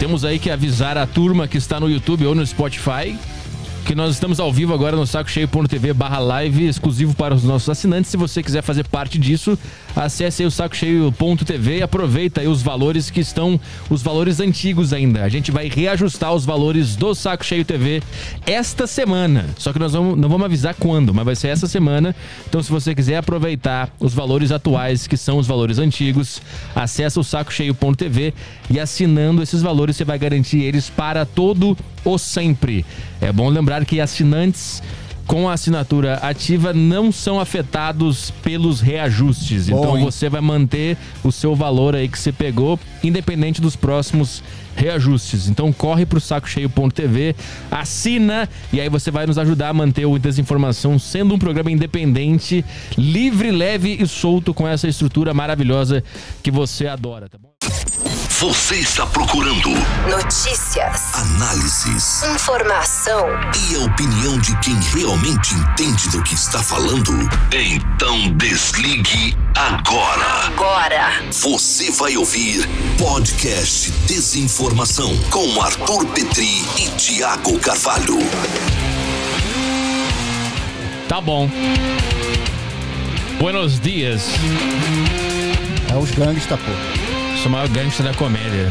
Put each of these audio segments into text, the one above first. Temos aí que avisar a turma que está no YouTube ou no Spotify que nós estamos ao vivo agora no sacocheio.tv/live, exclusivo para os nossos assinantes. Se você quiser fazer parte disso, acesse aí o sacocheio.tv e aproveita aí os valores que estão, os valores antigos ainda. A gente vai reajustar os valores do Saco Cheio TV esta semana. Só que nós não vamos avisar quando, mas vai ser essa semana. Então, se você quiser aproveitar os valores atuais, que são os valores antigos, acessa o sacocheio.tv e assinando esses valores, você vai garantir eles para todo o sempre. É bom lembrar que assinantes com a assinatura ativa não são afetados pelos reajustes. Bom, então você vai manter o seu valor aí que você pegou, independente dos próximos reajustes. Então corre pro sacocheio.tv, assina e aí você vai nos ajudar a manter o Desinformação sendo um programa independente, livre, leve e solto com essa estrutura maravilhosa que você adora, tá bom? Você está procurando notícias, análises, informação e a opinião de quem realmente entende do que está falando? Então desligue agora. Agora você vai ouvir podcast Desinformação com Arthur Petry e Tiago Carvalho. Tá bom. Buenos dias. É os gangsta, pô. Sou o maior gangster da comédia.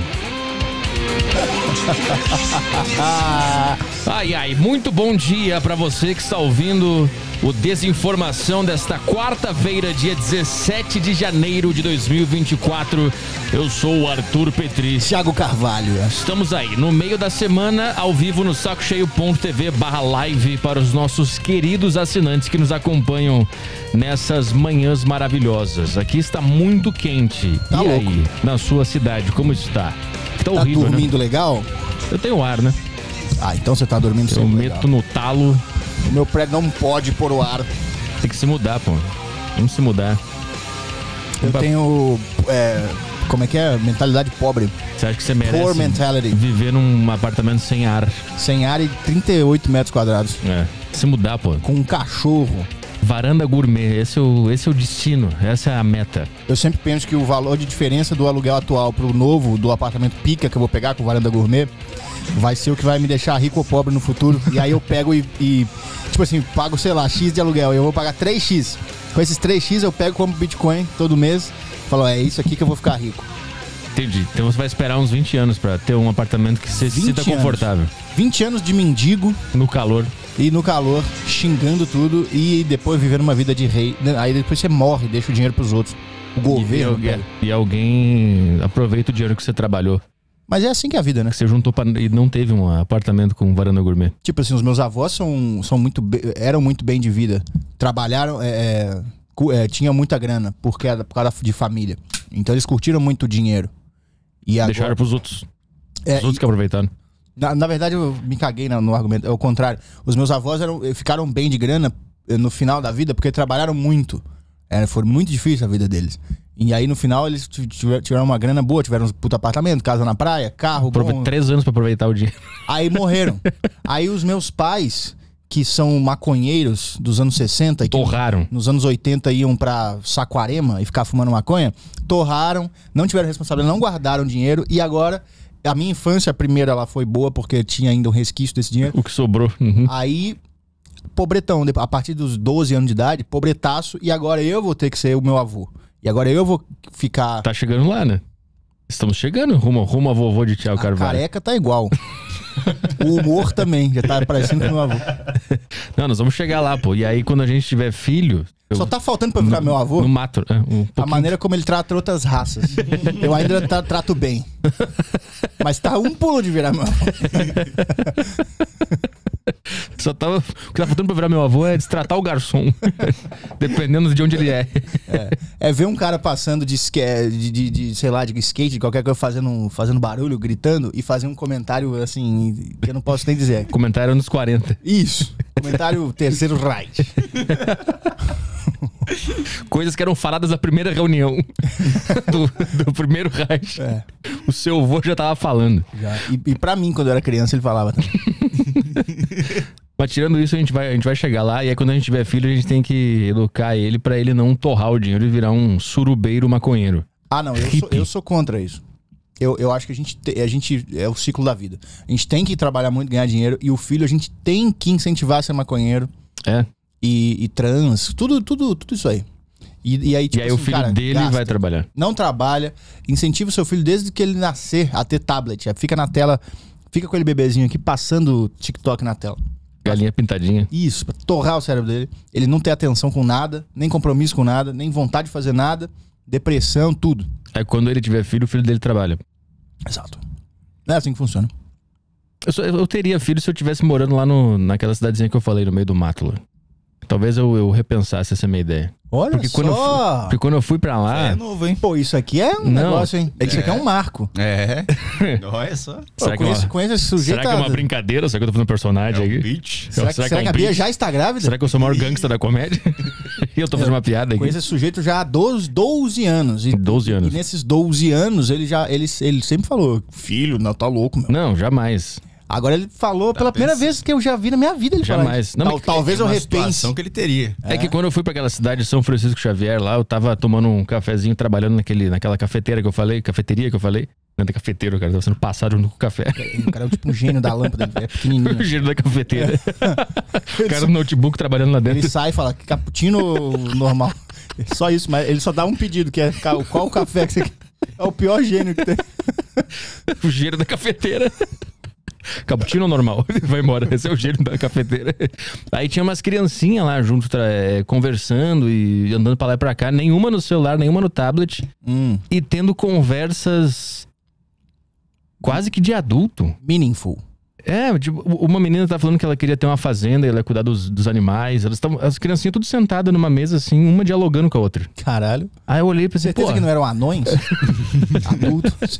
Ai, ai, muito bom dia pra você que está ouvindo o Desinformação desta quarta-feira, dia 17 de janeiro de 2024. Eu sou o Arthur Petry. Tiago Carvalho. Estamos aí, no meio da semana, ao vivo no sacocheio.tv/live para os nossos queridos assinantes que nos acompanham nessas manhãs maravilhosas. Aqui está muito quente. Tá e louco. Aí, na sua cidade, como está? Tá horrível, dormindo, né? Legal? Eu tenho ar, né? Ah, então você tá dormindo sem ar. Eu meto no talo. O meu prédio não pode pôr o ar. Tem que se mudar, pô. Vamos se mudar. Eu tenho... como é que é? Mentalidade pobre. Você acha que você merece viver num apartamento sem ar? Sem ar e 38 metros quadrados. É. Se mudar, pô. Com um cachorro. Varanda gourmet, esse é o destino, essa é a meta. Eu sempre penso que o valor de diferença do aluguel atual pro novo, do apartamento pica que eu vou pegar com varanda gourmet, vai ser o que vai me deixar rico ou pobre no futuro. E aí eu pego e tipo assim, pago, sei lá, X de aluguel, eu vou pagar 3X. Com esses 3X eu pego, compro Bitcoin todo mês, falo, é isso aqui que eu vou ficar rico. Entendi. Então você vai esperar uns 20 anos pra ter um apartamento que você se sinta confortável. 20 anos de mendigo. No calor. E no calor, xingando tudo e depois vivendo uma vida de rei. Aí depois você morre, deixa o dinheiro pros outros. O governo. E alguém aproveita o dinheiro que você trabalhou. Mas é assim que é a vida, né? Você juntou e não teve um apartamento com varanda gourmet. Tipo assim, os meus avós eram muito bem de vida. Trabalharam, tinha muita grana, porque era por causa de família. Então eles curtiram muito o dinheiro. E agora... Deixaram pros outros. Os outros que aproveitaram. Na verdade, eu me caguei no argumento. É o contrário. Os meus avós ficaram bem de grana no final da vida porque trabalharam muito. Foi muito difícil a vida deles. E aí, no final, eles tiveram uma grana boa. Tiveram um puto apartamento, casa na praia, carro... 3 anos pra aproveitar o dinheiro. Aí morreram. Aí os meus pais, que são maconheiros dos anos 60... Torraram. Nos anos 80 iam pra Saquarema e ficar fumando maconha. Torraram, não tiveram responsabilidade, não guardaram dinheiro e agora... A minha infância, a primeira, ela foi boa porque tinha ainda um resquício desse dinheiro. O que sobrou. Uhum. Aí, pobretão, a partir dos 12 anos de idade, pobretaço, e agora eu vou ter que ser o meu avô. E agora eu vou ficar... Tá chegando lá, né? Estamos chegando rumo a vovô de Tiago Carvalho. A careca tá igual. O humor também, já tá parecendo com o meu avô. Não, nós vamos chegar lá, pô. E aí, quando a gente tiver filho... Só tá faltando pra virar meu avô? No mato. A maneira como ele trata outras raças. Eu ainda trato bem. Mas tá um pulo de virar meu avô. O que tá faltando pra virar meu avô é destratar o garçom. Dependendo de onde ele é. É ver um cara passando de skate, de qualquer coisa, fazendo barulho, gritando, e fazer um comentário assim, que eu não posso nem dizer. Comentário anos 40. Isso. Comentário terceiro right. Coisas que eram faladas na primeira reunião do primeiro raio. É. O seu avô já tava falando. Já. E pra mim, quando eu era criança, ele falava também. Mas tirando isso, a gente vai chegar lá. E aí quando a gente tiver filho, a gente tem que educar ele pra ele não torrar o dinheiro e virar um surubeiro maconheiro. Ah, não. Eu sou contra isso. Eu acho que a gente é o ciclo da vida. A gente tem que trabalhar muito, ganhar dinheiro. E o filho, a gente tem que incentivar a ser maconheiro. É. E trans. Tudo isso aí. E aí, tipo, e aí assim, o filho cara, dele gasta, vai trabalhar. Não trabalha. Incentiva o seu filho desde que ele nascer a ter tablet. Fica na tela. Fica com ele bebezinho aqui, passando TikTok na tela. Galinha pintadinha. Isso, pra torrar o cérebro dele. Ele não tem atenção com nada, nem compromisso com nada, nem vontade de fazer nada. Depressão, tudo. Aí quando ele tiver filho, o filho dele trabalha. Exato. É assim que funciona. Eu teria filho se eu estivesse morando lá naquela cidadezinha que eu falei, no meio do mato lá. Talvez eu repensasse essa minha ideia. Olha porque só! Porque quando eu fui pra lá... É novo, hein? Pô, isso aqui é um negócio, hein? Isso aqui é um marco. É. Olha só. Pô, conheço esse sujeito... Será que é uma brincadeira? Será que eu tô fazendo um personagem aqui? Beat. Será que a Bia já está grávida? Será que eu sou o maior gangsta da comédia? E eu tô fazendo uma piada aqui? Conheço esse sujeito já há 12 anos. E, 12 anos. E nesses 12 anos, ele sempre falou... Filho, não, tá louco, meu. Não, jamais. Agora ele falou pela primeira vez que eu já vi na minha vida ele jamais. Não, talvez eu repense que ele teria. É que quando eu fui para aquela cidade de São Francisco Xavier lá, eu tava tomando um cafezinho, trabalhando naquela cafeteria que eu falei. Não é cafeteiro, cara, tava sendo passado junto com o café. O cara é tipo um gênio da lâmpada, é pequenininho. O gênio da cafeteira. O cara no notebook trabalhando lá dentro. Ele sai e fala, cappuccino normal. Só isso, mas ele só dá um pedido, que é qual o café que você quer. É o pior gênio que tem. O gênio da cafeteira. Cappuccino normal, ele vai embora, esse é o gênio da cafeteira. Aí tinha umas criancinhas lá junto, conversando e andando pra lá e pra cá, nenhuma no celular, nenhuma no tablet. E tendo conversas quase que de adulto. Meaningful. É, tipo, uma menina tá falando que ela queria ter uma fazenda, ela ia cuidar dos animais. As criancinhas tudo sentadas numa mesa assim, uma dialogando com a outra. Caralho. Aí eu olhei e pensei, certeza que não eram anões? Adultos.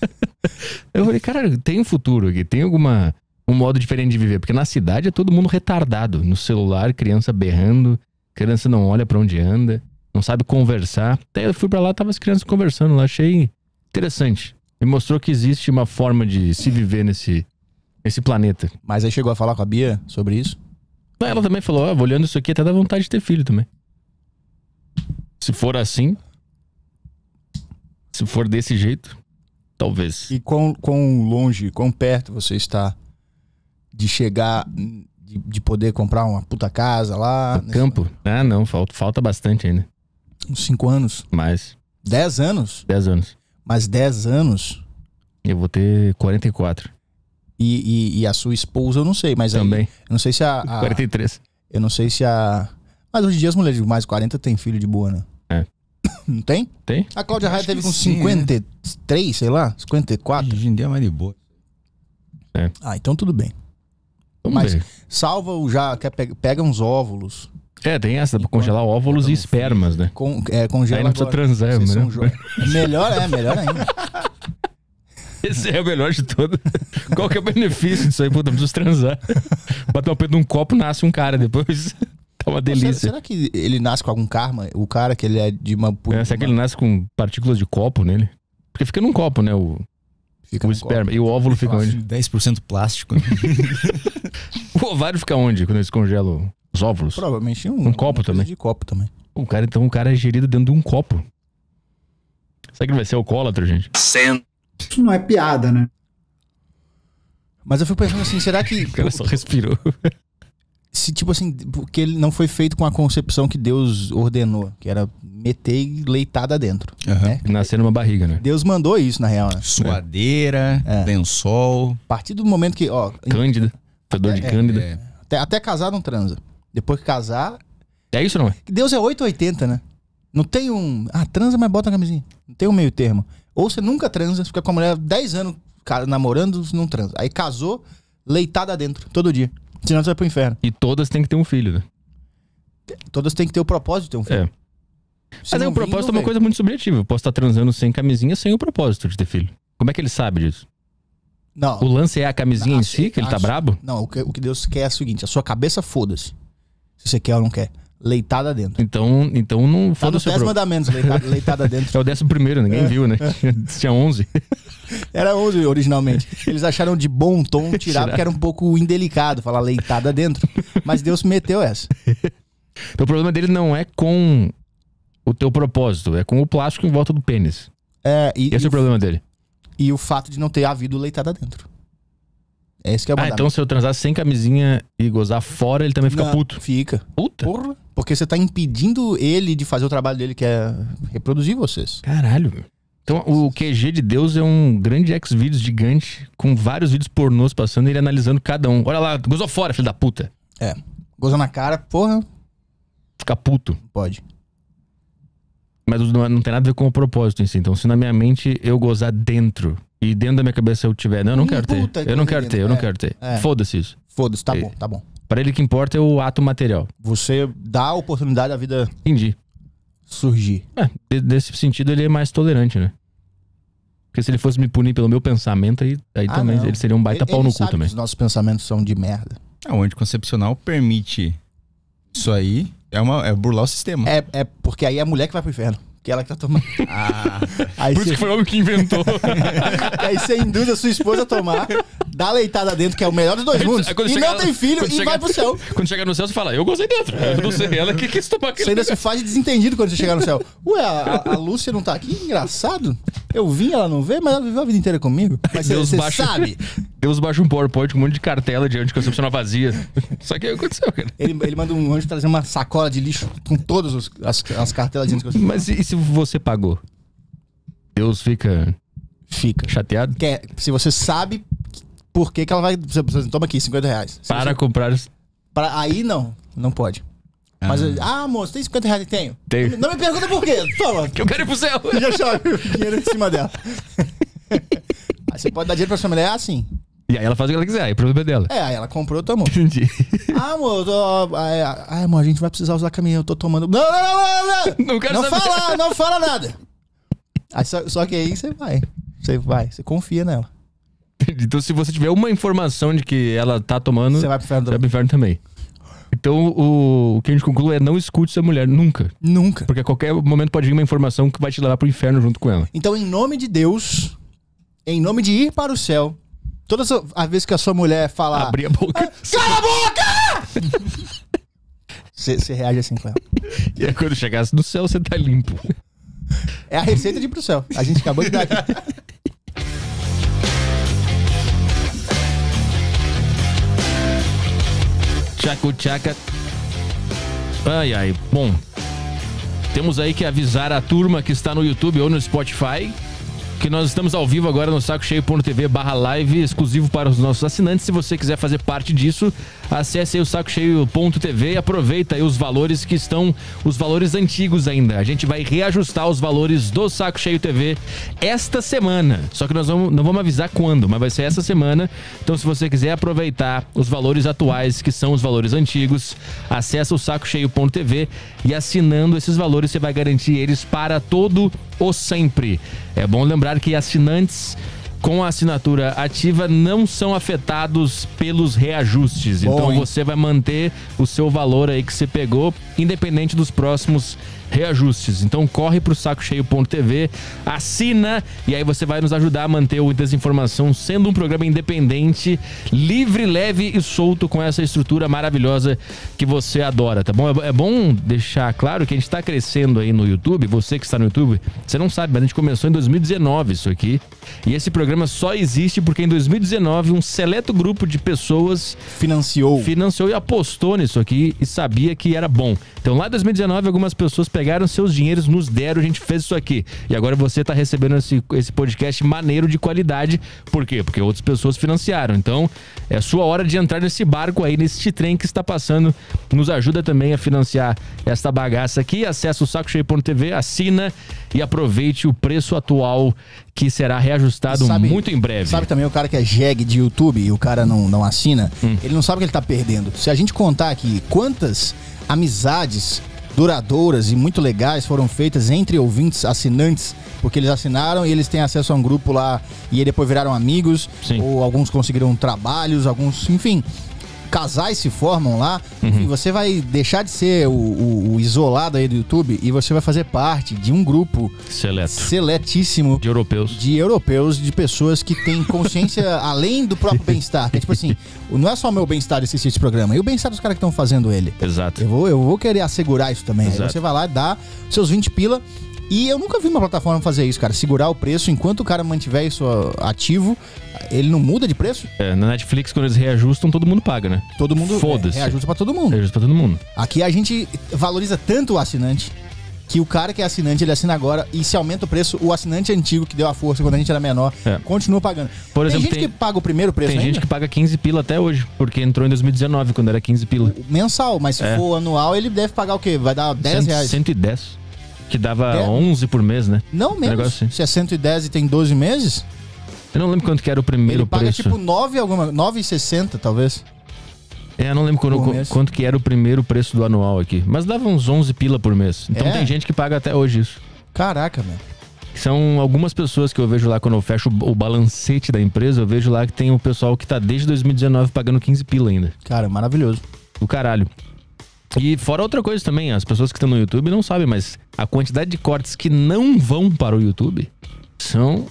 Eu falei, cara, tem um futuro aqui, tem um modo diferente de viver. Porque na cidade é todo mundo retardado. No celular, criança berrando, criança não olha pra onde anda, não sabe conversar. Até eu fui pra lá, tava as crianças conversando lá, achei interessante. Me mostrou que existe uma forma de se viver nesse planeta. Mas aí chegou a falar com a Bia sobre isso? Ela também falou, ó, olhando isso aqui até dá vontade de ter filho também. Se for assim, se for desse jeito, talvez. E quão longe, quão perto você está de chegar, de poder comprar uma puta casa lá? No campo? Ah, não, falta bastante ainda. Uns 5 anos? Mais. 10 anos? 10 anos. Mas 10 anos? Eu vou ter 44. E a sua esposa, eu não sei, mas também. Aí, eu não sei se a 43. Eu não sei se a... Mas hoje em dia as mulheres de mais 40 tem filho de boa, né? É. Não tem? Tem. A Cláudia Raia teve com 53, sim, sei lá, 54. Hoje em dia é mais de boa. É. Ah, então tudo bem. Vamos ver. Salva o já, pega uns óvulos. É, tem essa, pra congelar óvulos e espermas, né? Congela aí não precisa transar, né? Melhor ainda. Esse é o melhor de todo. Qual que é o benefício disso aí? Pô, não preciso transar. Bater o pé de um copo, nasce um cara depois. Tá uma delícia. Será que ele nasce com algum karma? O cara que ele é de uma... será que ele nasce com partículas de copo nele? Porque fica num copo, né? O esperma. Copo. E o óvulo fica onde? 10% plástico. O ovário fica onde quando eles congelam os óvulos? Provavelmente um copo também. De copo também. Então o cara é gerido dentro de um copo. Será que ele vai ser alcoólatra, gente? Isso não é piada, né? Mas eu fico pensando assim, será que... O cara só respirou. Se tipo assim, porque ele não foi feito com a concepção que Deus ordenou, que era meter e leitada dentro. Né? Nascer numa barriga, né? Deus mandou isso, na real, né? Suadeira, lençol. A partir do momento que, ó... Cândida. Dor de cândida. Até casar não transa. Depois que casar... É isso, não é? Deus é 880, né? Não tem um... Ah, transa, mas bota a camisinha. Não tem um meio termo. Ou você nunca transa, fica com a mulher 10 anos namorando, não transa. Aí casou, leitada dentro, todo dia. Senão você vai pro inferno. E todas têm que ter um filho, né? Todas têm que ter o propósito de ter um filho. É. Mas aí o propósito é uma coisa muito subjetiva. Eu posso estar transando sem camisinha, sem o propósito de ter filho. Como é que ele sabe disso? Não. O lance é a camisinha em si, que ele tá brabo? Não, o que Deus quer é o seguinte, a sua cabeça foda-se. Se você quer ou não quer. Leitada dentro. Então não tá foda-se. Tá no 10 mandamentos, leitada dentro. É o 11º, ninguém viu, né? Tinha 11. Era 11 originalmente. Eles acharam de bom tom tirar, porque era um pouco indelicado falar leitada dentro. Mas Deus meteu essa. Então o problema dele não é com o teu propósito, é com o plástico em volta do pênis. Esse é o problema dele. e o fato de não ter havido leitada dentro. É isso que é o então se eu transar sem camisinha e gozar fora, ele também fica puto? Fica. Puta? Porra. Porque você tá impedindo ele de fazer o trabalho dele, que é reproduzir vocês. Caralho, meu. Então o QG de Deus é um grande X-Vídeos gigante, com vários vídeos pornôs passando e ele analisando cada um. Olha lá, gozou fora, filho da puta. É. Goza na cara, porra. Fica puto. Pode. Mas não tem nada a ver com o propósito em si. Então se na minha mente eu gozar dentro... E dentro da minha cabeça eu tiver... Não, eu não quero ter. Eu não quero ter, eu não quero ter. Foda-se isso. Foda-se, tá bom, tá bom. Pra ele que importa é o ato material. Você dá a oportunidade da vida... Entendi. Surgir. É, nesse sentido ele é mais tolerante, né? Porque se ele fosse me punir pelo meu pensamento, aí também ele seria um baita pau no cu também. Os nossos pensamentos são de merda. O anticoncepcional permite isso aí. É burlar o sistema. É porque aí é a mulher que vai pro inferno. Que ela que tá tomando. Aí por isso que foi o homem que inventou. Aí você induz a sua esposa a tomar, dá leitada dentro, que é o melhor dos dois mundos. E não tem filho e vai pro céu. Quando chega no céu, você fala, eu gozei dentro. Eu não sei, ela que quis tomar aquele. Você ainda se faz de desentendido quando você chegar no céu. Ué, a Lúcia não tá aqui? Engraçado. Eu vim, ela não veio, mas ela viveu a vida inteira comigo. Mas Deus baixa, sabe. Deus baixa um PowerPoint com um monte de cartela de anticoncepcional vazia. Só que aí aconteceu, cara. Ele manda um anjo trazer uma sacola de lixo com todas as cartelas de anticoncepcional. Mas se você pagou, Deus fica chateado? Se você sabe por que ela vai... Toma aqui, 50 reais. Para comprar... Aí não pode. Mas, moço, tem 50 reais? Tenho. Não me pergunta por quê. Toma. Que eu quero ir pro céu. Já chove dinheiro em cima dela. Aí você pode dar dinheiro pra sua mulher, sim. E aí ela faz o que ela quiser, aí o problema é dela. Aí ela comprou, tomou. Entendi. Amor, amor, a gente vai precisar usar caminhão, eu tô tomando... Não! Não quero saber. Não fala nada. Aí, só que aí você vai, você confia nela. Então se você tiver uma informação de que ela tá tomando... Você vai pro inferno também. Então o que a gente conclui é não escute sua mulher, nunca. Nunca. Porque a qualquer momento pode vir uma informação que vai te levar pro inferno junto com ela. Então em nome de Deus, em nome de ir para o céu... Todas as vezes que a sua mulher fala... Abrir a boca. Cala a boca! Você reage assim com ela. E aí, quando chegasse no céu, você tá limpo. É a receita de ir pro céu. A gente acabou de dar aqui. Tchaco-tchaca. Ai, ai. Bom, temos aí que avisar a turma que está no YouTube ou no Spotify... que nós estamos ao vivo agora no sacocheio.tv/live, exclusivo para os nossos assinantes. Se você quiser fazer parte disso, acesse aí o sacocheio.tv e aproveita aí os valores que estão, os valores antigos ainda. A gente vai reajustar os valores do Saco Cheio TV esta semana. Só que nós não vamos avisar quando, mas vai ser essa semana. Então se você quiser aproveitar os valores atuais, que são os valores antigos, acessa o sacocheio.tv e assinando esses valores, você vai garantir eles para todo o sempre. É bom lembrar que assinantes com a assinatura ativa não são afetados pelos reajustes. Bom, então você vai manter o seu valor aí que você pegou, independente dos próximos reajustes. Então corre pro sacocheio.tv, assina e aí você vai nos ajudar a manter o Desinformação sendo um programa independente, livre, leve e solto com essa estrutura maravilhosa que você adora, tá bom? É bom deixar claro que a gente tá crescendo aí no YouTube. Você que está no YouTube, você não sabe, mas a gente começou em 2019 isso aqui. E esse programa só existe porque em 2019 um seleto grupo de pessoas financiou e apostou nisso aqui e sabia que era bom. Então lá em 2019 algumas pessoas pegaram seus dinheiros, nos deram, a gente fez isso aqui. E agora você tá recebendo esse podcast maneiro de qualidade. Por quê? Porque outras pessoas financiaram. Então, é sua hora de entrar nesse barco aí, nesse trem que está passando. Nos ajuda também a financiar esta bagaça aqui. Acesse o sacocheio.tv, assina e aproveite o preço atual que será reajustado muito em breve. Sabe também o cara que é jegue de YouTube e o cara não assina? Ele não sabe o que ele tá perdendo. Se a gente contar aqui quantas amizades duradouras e muito legais foram feitas entre ouvintes, assinantes, porque eles assinaram e eles têm acesso a um grupo lá e aí depois viraram amigos. Sim. Ou alguns conseguiram trabalhos, alguns, enfim, casais se formam lá. Enfim, você vai deixar de ser o isolado aí do YouTube e você vai fazer parte de um grupo seletíssimo de europeus, de pessoas que têm consciência além do próprio bem-estar. É tipo assim, não é só o meu bem-estar assistir esse programa, e o bem-estar dos caras que estão fazendo ele. Exato. Eu vou querer assegurar isso também. Aí você vai lá e dá seus 20 pila E eu nunca vi uma plataforma fazer isso, cara. Segurar o preço enquanto o cara mantiver isso ativo, ele não muda de preço? É, na Netflix, quando eles reajustam, todo mundo paga, né? Todo mundo. Foda-se. Reajusta pra todo mundo. Reajusta pra todo mundo. Aqui a gente valoriza tanto o assinante que o cara que é assinante, ele assina agora e se aumenta o preço, o assinante antigo que deu a força quando a gente era menor, continua pagando. Por exemplo, tem gente que paga o primeiro preço ainda? Tem gente que paga 15 pila até hoje, porque entrou em 2019, quando era 15 pila. Mensal, mas se for anual, ele deve pagar o quê? Vai dar 10 reais? 110. Que dava 11 por mês, né? Não, menos. Negócio assim. Se é 110 e tem 12 meses? Eu não lembro quanto que era o primeiro preço. Ele paga tipo 9 alguma, 9,60 talvez. É, eu não lembro quanto que era o primeiro preço do anual aqui. Mas dava uns 11 pila por mês. Então tem gente que paga até hoje isso. Caraca, velho. São algumas pessoas que eu vejo lá quando eu fecho o balancete da empresa. Eu vejo lá que tem um pessoal que tá desde 2019 pagando 15 pila ainda. Cara, maravilhoso. Do caralho. E fora outra coisa também, as pessoas que estão no YouTube não sabem, mas a quantidade de cortes que não vão para o YouTube são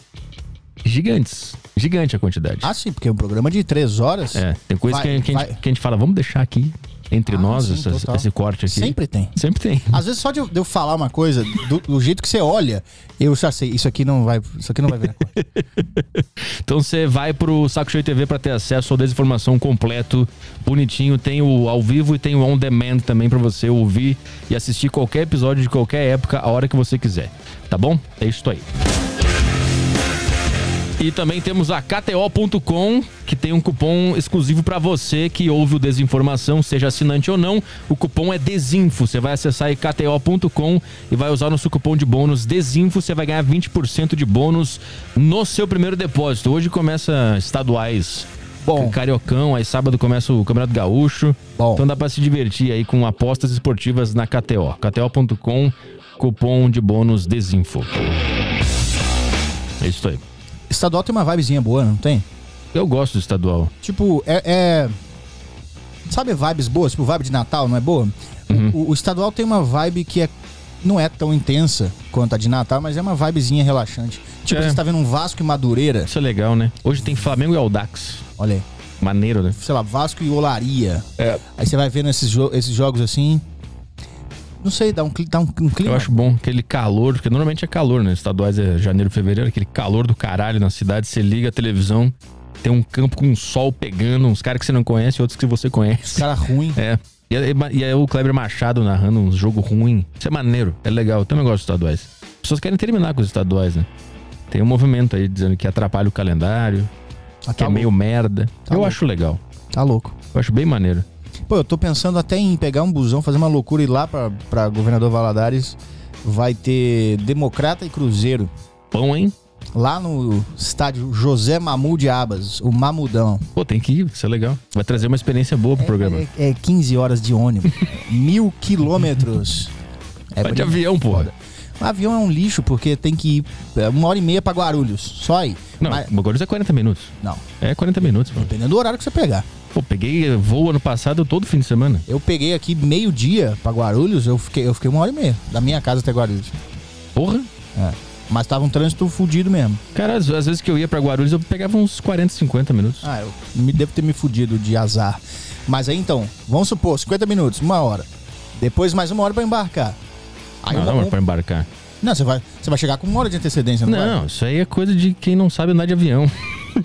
gigantes. Gigante a quantidade. Ah, sim, porque é um programa de 3 horas. É, tem coisa que a gente fala, vamos deixar aqui entre nós, sim, esse corte aqui. Sempre tem. Sempre tem. Às vezes só de eu falar uma coisa, do jeito que você olha, eu já sei, isso aqui não vai virar corte. Então você vai pro Saco Cheio TV pra ter acesso ao Desinformação completo, bonitinho. Tem o ao vivo e tem o on demand também pra você ouvir e assistir qualquer episódio de qualquer época, a hora que você quiser. Tá bom? É isso aí. E também temos a KTO.com, que tem um cupom exclusivo para você que ouve o Desinformação, seja assinante ou não. O cupom é DESINFO. Você vai acessar aí KTO.com e vai usar o nosso cupom de bônus DESINFO. Você vai ganhar 20% de bônus no seu primeiro depósito. Hoje começa estaduais. Bom. Cariocão, aí sábado começa o Campeonato Gaúcho. Bom. Então dá para se divertir aí com apostas esportivas na KTO. KTO.com, cupom de bônus DESINFO. É isso aí. Estadual tem uma vibezinha boa, não tem? Eu gosto do estadual. Tipo, sabe vibes boas? Tipo, vibe de Natal, não é boa? Uhum. O estadual tem uma vibe que não é tão intensa quanto a de Natal, mas é uma vibezinha relaxante. Tipo, você tá vendo um Vasco e Madureira. Isso é legal, né? Hoje tem Flamengo e Audax. Olha aí. Maneiro, né? Sei lá, Vasco e Olaria. É. Aí você vai vendo esses jogos assim... Não sei, dá um clima. Eu acho bom aquele calor, porque normalmente é calor, né? Estaduais é janeiro, fevereiro, aquele calor do caralho na cidade. Você liga a televisão, tem um campo com um sol pegando, uns caras que você não conhece, outros que você conhece. Cara ruim. É. E aí o Kleber Machado narrando uns jogo ruim. Isso é maneiro, é legal. Eu também gosto dos estaduais. As pessoas querem terminar com os estaduais, né? Tem um movimento aí dizendo que atrapalha o calendário, que é meio merda. Eu acho legal. Tá louco. Eu acho bem maneiro. Pô, eu tô pensando até em pegar um busão, fazer uma loucura e ir lá pra Governador Valadares. Vai ter Democrata e Cruzeiro. Bom, hein? Lá no estádio José Mamu de Abas, o Mamudão. Pô, tem que ir, isso é legal. Vai trazer uma experiência boa pro programa. É 15 horas de ônibus, 1000 quilômetros. Vai de avião, porra. O avião é um lixo, porque tem que ir 1h30 pra Guarulhos, só aí. Não, mas... Guarulhos é 40 minutos. Não. É 40 minutos, mano. Dependendo do horário que você pegar. Pô, peguei voo ano passado todo fim de semana. Eu peguei aqui meio-dia pra Guarulhos, eu fiquei 1h30 da minha casa até Guarulhos. Porra! É. Mas tava um trânsito fudido mesmo. Cara, às vezes que eu ia pra Guarulhos, eu pegava uns 40, 50 minutos. Ah, eu devo ter me fudido de azar. Mas aí então, vamos supor, 50 minutos, 1 hora. Depois mais 1 hora pra embarcar. Aí não, não é pra embarcar. Não, você vai chegar com 1 hora de antecedência, não vai? Não, isso aí é coisa de quem não sabe andar de avião.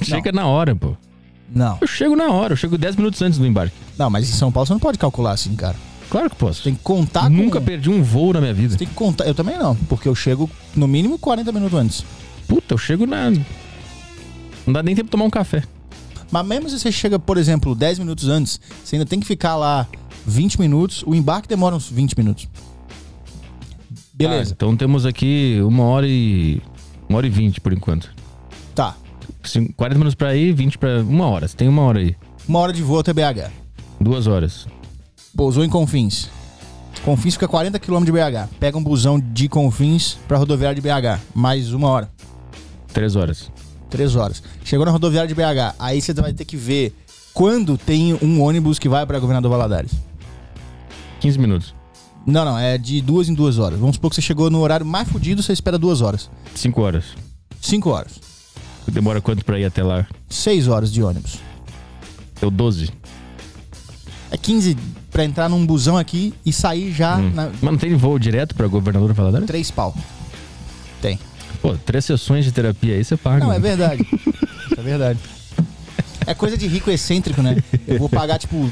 Chega na hora, pô. Não. Eu chego na hora, eu chego 10 minutos antes do embarque. Não, mas em São Paulo você não pode calcular assim, cara. Claro que posso. Tem que contar. Nunca perdi um voo na minha vida. Você tem que contar. Eu também não, porque eu chego no mínimo 40 minutos antes. Puta, eu chego na... Não dá nem tempo de tomar um café. Mas mesmo se você chega, por exemplo, 10 minutos antes, você ainda tem que ficar lá 20 minutos. O embarque demora uns 20 minutos. Beleza. Ah, então temos aqui 1h20 por enquanto. Tá. 40 minutos pra ir, 20 pra... 1 hora. Você tem 1 hora aí. 1 hora de voo até BH. 2 horas. Pousou em Confins. Confins fica 40 km de BH. Pega um busão de Confins pra rodoviária de BH. Mais 1 hora. 3 horas. 3 horas. Chegou na rodoviária de BH. Aí você vai ter que ver quando tem um ônibus que vai pra Governador Valadares. 15 minutos. Não. É de 2 em 2 horas. Vamos supor que você chegou no horário mais fodido, você espera 2 horas. 5 horas. 5 horas. Demora quanto pra ir até lá? 6 horas de ônibus. Deu 12. É 15 pra entrar num busão aqui e sair já... Mas não tem voo direto pra Governador Valadares? 3 pau. Tem. Pô, 3 sessões de terapia aí você paga. Não, mano. É verdade. É verdade. É coisa de rico excêntrico, né? Eu vou pagar, tipo...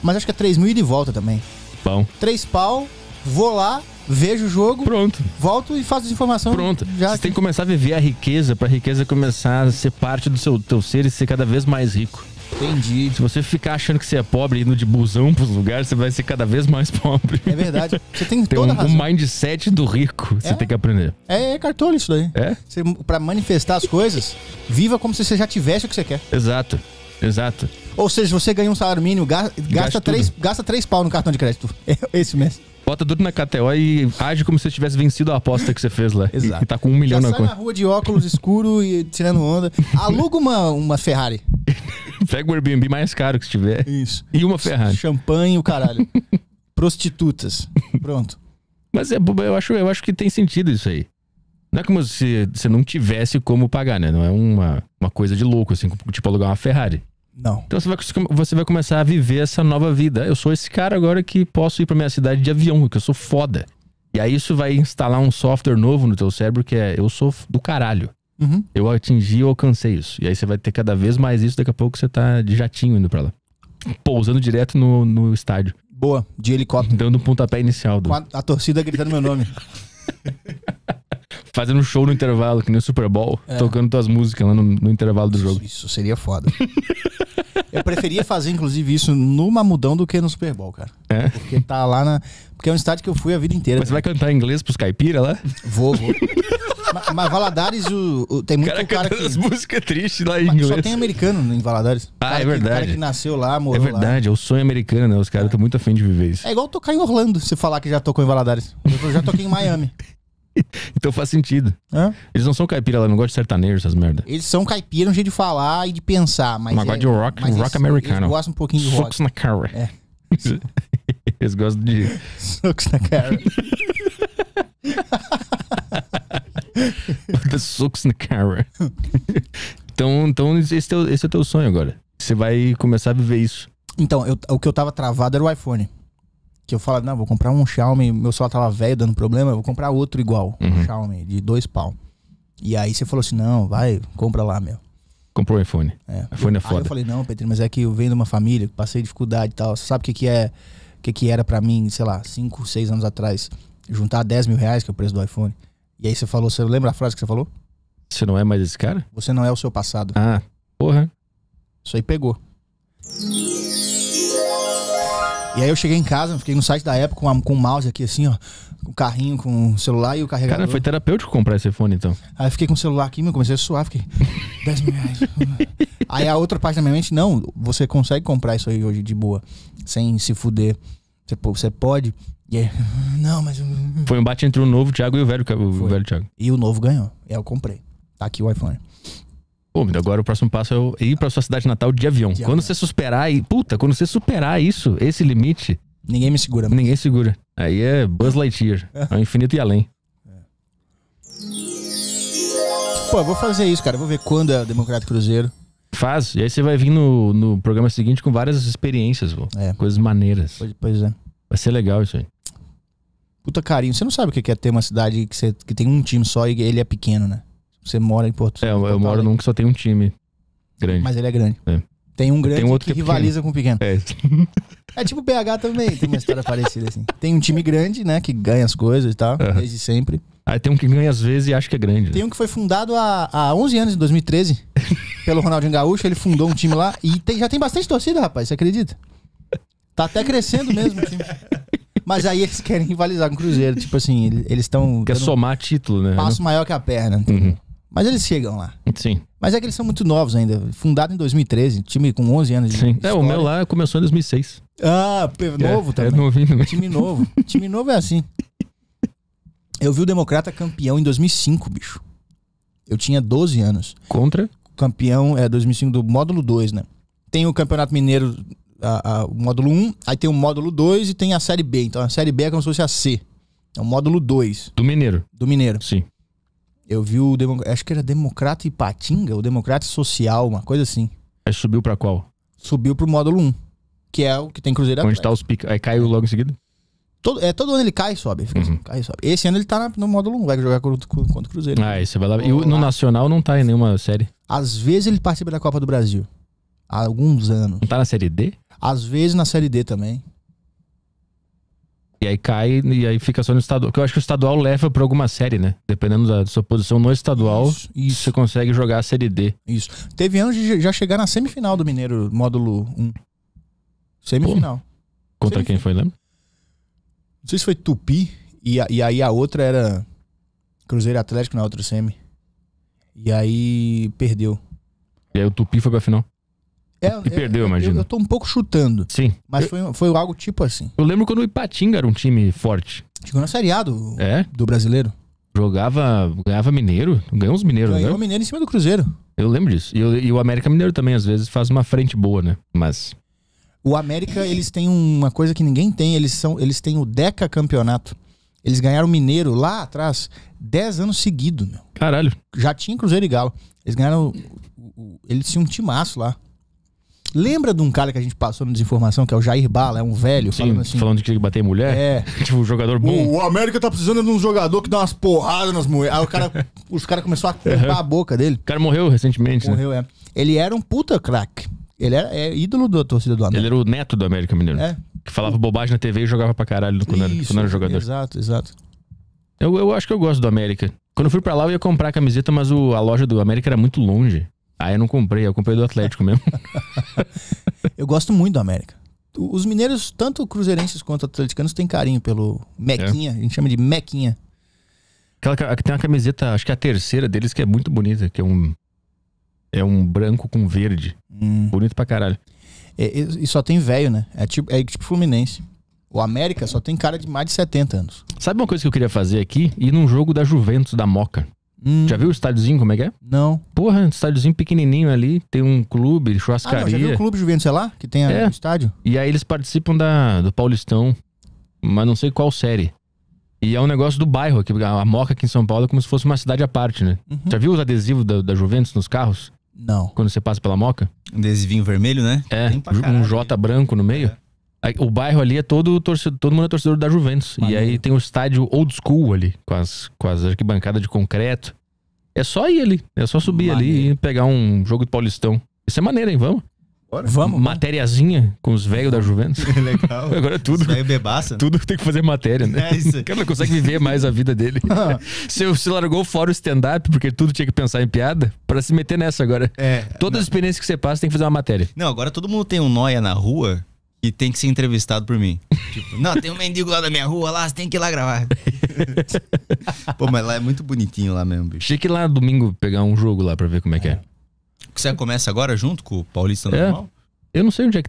Mas acho que é 3 mil e de volta também. Bom. 3 pau, vou lá, vejo o jogo. Pronto. Volto e faço desinformação. Pronto. Já você tem que começar a viver a riqueza, pra riqueza começar a ser parte do seu teu ser e ser cada vez mais rico. Entendi. Se você ficar achando que você é pobre e indo de busão pros lugares, você vai ser cada vez mais pobre. É verdade. Você tem toda a razão. O mindset do rico, você tem que aprender. É cartolho isso daí. É? Você, pra manifestar as coisas, viva como se você já tivesse o que você quer. Exato. Exato. Ou seja, você ganha um salário mínimo, gasta 3 pau no cartão de crédito. É esse mesmo. Bota tudo na KTO e age como se você tivesse vencido a aposta que você fez lá. Exato. E tá com 1 milhão já na conta. Sai na rua de óculos escuro e tirando onda. Aluga uma Ferrari. Pega o Airbnb mais caro que tiver. Isso. E uma Ferrari. Champanhe, o caralho. Prostitutas. Pronto. Mas eu acho que tem sentido isso aí. Não é como se você não tivesse como pagar, né? Não é uma coisa de louco, assim, tipo alugar uma Ferrari. Não. Então você vai começar a viver essa nova vida. Eu sou esse cara agora que posso ir pra minha cidade de avião, porque eu sou foda. E aí isso vai instalar um software novo no teu cérebro que é, eu sou do caralho. Uhum. Eu atingi, eu alcancei isso. E aí você vai ter cada vez mais isso, daqui a pouco você tá de jatinho indo pra lá. Pousando direto no estádio. Boa, de helicóptero. Dando um pontapé inicial. Do... A torcida gritando meu nome. Fazendo um show no intervalo, que nem o Super Bowl, tocando tuas músicas lá no intervalo do jogo. Isso seria foda. Eu preferia fazer, inclusive, isso no Mamudão do que no Super Bowl, cara. É? Porque tá lá na... Porque é um estádio que eu fui a vida inteira. Mas você vai cantar em inglês pros caipira lá? Vou. Mas Valadares, tem muito cara que... as músicas tristes lá em inglês. Só tem americano em Valadares. Ah, é verdade. O cara que nasceu lá, morou lá. É verdade, é o sonho americano, né? Os caras estão muito afim de viver isso. É igual tocar em Orlando, se falar que já tocou em Valadares. Eu já toquei em Miami. Então faz sentido. Hã? Eles não são caipira, ela não gosta de sertanejo, essas merdas. Eles são caipira, um jeito de falar e de pensar, mas gosta de rock, mas rock americano. Eles gostam um pouquinho de rock. Socks na cara. É. Eles gostam de socks na cara. Socks na cara. Então esse é o teu sonho agora. Você vai começar a viver isso. Então, o que eu tava travado era o iPhone. Que eu falava, não, vou comprar um Xiaomi, meu celular tava velho, dando problema, eu vou comprar outro igual, um Xiaomi, de 2 pau. E aí você falou assim, não, vai, compra lá, meu. Comprou o iPhone. É. iPhone é foda. Aí eu falei, não, Petry, mas é que eu venho de uma família, passei dificuldade e tal, você sabe o que era pra mim, sei lá, 5, 6 anos atrás, juntar 10 mil reais, que é o preço do iPhone. E aí você falou, você lembra a frase que você falou? Você não é mais esse cara? Você não é o seu passado. Ah, porra. Isso aí pegou. E aí eu cheguei em casa, fiquei no site da Apple com o mouse aqui assim, ó. Com o carrinho, com o celular e o carregador. Cara, foi terapêutico comprar esse iPhone então. Aí eu fiquei com o celular aqui, meu, comecei a suar, fiquei 10 mil reais. Aí a outra parte da minha mente, não, você consegue comprar isso aí hoje de boa, sem se fuder. Você pode. E aí, não, mas... Foi um embate entre o novo Thiago e o velho Thiago. E o novo ganhou. Eu comprei. Tá aqui o iPhone. Pô, agora o próximo passo é ir pra sua cidade natal de avião. Quando você superar e... Puta, quando você superar isso, esse limite... Ninguém me segura. Mano. Ninguém segura. Aí é Buzz Lightyear. É o infinito e além. Pô, eu vou fazer isso, cara. Eu vou ver quando é o Democrata Cruzeiro. Faz. E aí você vai vir no programa seguinte com várias experiências, pô. É. Coisas maneiras. Pois é. Vai ser legal isso aí. Puta carinho. Você não sabe o que é ter uma cidade que tem um time só e ele é pequeno, né? Você mora em Portuguesa. É, eu moro num que só tem um time grande. Mas ele é grande. É. Tem um grande tem outro que rivaliza com o pequeno. É. É tipo o BH também, tem uma história parecida assim. Tem um time grande, né, que ganha as coisas e tal, desde sempre. Aí tem um que ganha às vezes e acha que é grande. Tem um que foi fundado há 11 anos, em 2013, pelo Ronaldinho Gaúcho. Ele fundou um time lá e já tem bastante torcida, rapaz, você acredita? Tá até crescendo mesmo o time. Mas aí eles querem rivalizar com o Cruzeiro, tipo assim, eles estão... Quer somar título, né? Passo maior que a perna, entendeu? Uhum. Mas eles chegam lá. Sim. Mas é que eles são muito novos ainda. Fundado em 2013, time com 11 anos de Sim. história. É, o meu lá começou em 2006. Ah, novo também. É novinho. Time novo. Time novo é assim. Eu vi o Democrata campeão em 2005, bicho. Eu tinha 12 anos. Contra? Campeão, 2005 do módulo 2, né? Tem o Campeonato Mineiro, o módulo 1, aí tem o módulo 2 e tem a Série B. Então a Série B é como se fosse a C. É o módulo 2. Do Mineiro. Do Mineiro. Sim. Eu vi o... Acho que era Democrata Ipatinga, ou Democrata Social, uma coisa assim. Aí subiu pra qual? Subiu pro módulo 1, que é o que tem Cruzeiro. Onde tá os pica... Aí caiu logo em seguida? Todo ano ele cai e sobe. Fica assim, cai e sobe. Esse ano ele tá no módulo 1, vai jogar contra o Cruzeiro. Ah, isso é verdade. E no Nacional não tá em nenhuma série? Às vezes ele participa da Copa do Brasil. Há alguns anos. Não tá na Série D? Às vezes na Série D também. E aí cai e aí fica só no estadual. Porque eu acho que o estadual leva pra alguma série, né? Dependendo da sua posição no estadual, você consegue jogar a Série D. Isso. Teve anos de já chegar na semifinal do Mineiro, módulo 1. Semifinal. Pô, contra semifinal. Quem foi, lembra? Não sei se foi Tupi, e aí a outra era Cruzeiro Atlético na outra semi. E aí perdeu. E aí o Tupi foi pra final. E perdeu, imagina. Eu tô um pouco chutando. Sim. Mas foi algo tipo assim. Eu lembro quando o Ipatinga era um time forte. Chegou na Série A do brasileiro. Ganhava Mineiro. Ganhou uns Mineiros, né? Ganhou Mineiro em cima do Cruzeiro. Eu lembro disso. E o América Mineiro também, às vezes, faz uma frente boa, né? Mas... O América, eles têm uma coisa que ninguém tem. Eles têm o decacampeonato. Eles ganharam o Mineiro lá atrás 10 anos seguidos, meu. Caralho. Já tinha Cruzeiro e Galo. Eles ganharam... Eles tinham um timaço lá. Lembra de um cara que a gente passou no Desinformação, que é o Jair Bala, é um velho? Sim, falando assim, falando de que bater mulher? É. Tipo, um jogador bom. O América tá precisando de um jogador que dá umas porradas nas mulheres. Aí o cara, os caras começaram a comprar a boca dele. O cara morreu recentemente, né? Ele era um puta craque. Ele era ídolo da torcida do América. Ele era o neto do América Mineiro. É. Que falava bobagem na TV e jogava pra caralho quando era jogador. Exato, exato. Eu acho que eu gosto do América. Quando eu fui pra lá, eu ia comprar a camiseta, mas a loja do América era muito longe. Aí eu não comprei, eu comprei do Atlético mesmo. Eu gosto muito do América. Os mineiros, tanto cruzeirenses quanto atleticanos, têm carinho pelo Mequinha. A gente chama de Mequinha. Tem uma camiseta, acho que é a terceira deles, que é muito bonita, que é um branco com verde. Bonito pra caralho. E só tem velho, né? É tipo Fluminense. O América só tem cara de mais de 70 anos. Sabe uma coisa que eu queria fazer aqui? Ir num jogo da Juventus, da Mooca. Já viu o estádiozinho, como é que é? Não. Porra, um estádiozinho pequenininho ali, tem um clube, churrascaria. Ah, não, já viu o clube Juventus, sei lá, que tem o estádio? E aí eles participam do Paulistão, mas não sei qual série. E é um negócio do bairro, a Mooca aqui em São Paulo é como se fosse uma cidade à parte, né? Já viu os adesivos da Juventus nos carros? Não. Quando você passa pela Mooca? Um adesivinho vermelho, né? É, um J branco no meio. O bairro ali é todo mundo é torcedor da Juventus. Mano. E aí tem o estádio old school ali, com as arquibancadas de concreto. É só ir ali, é só subir ali e pegar um jogo do Paulistão. Isso é maneiro, hein? Vamos? Bora. Vamos. Matériazinha com os velhos da Juventus. Legal. Agora é tudo. Velho bebaça. Tudo tem que fazer matéria, né? É isso. O cara não consegue viver mais a vida dele. Se largou fora o stand-up, porque tudo tinha que pensar em piada, pra se meter nessa agora. Todas as experiências que você passa tem que fazer uma matéria. Não, agora todo mundo tem um nóia na rua. E tem que ser entrevistado por mim. Tipo, não, tem um mendigo lá da minha rua, lá, você tem que ir lá gravar. Pô, mas lá é muito bonitinho lá mesmo, bicho. Tinha que ir lá domingo pegar um jogo lá pra ver como é que é. Você começa agora junto com o Paulista normal? Eu não sei onde é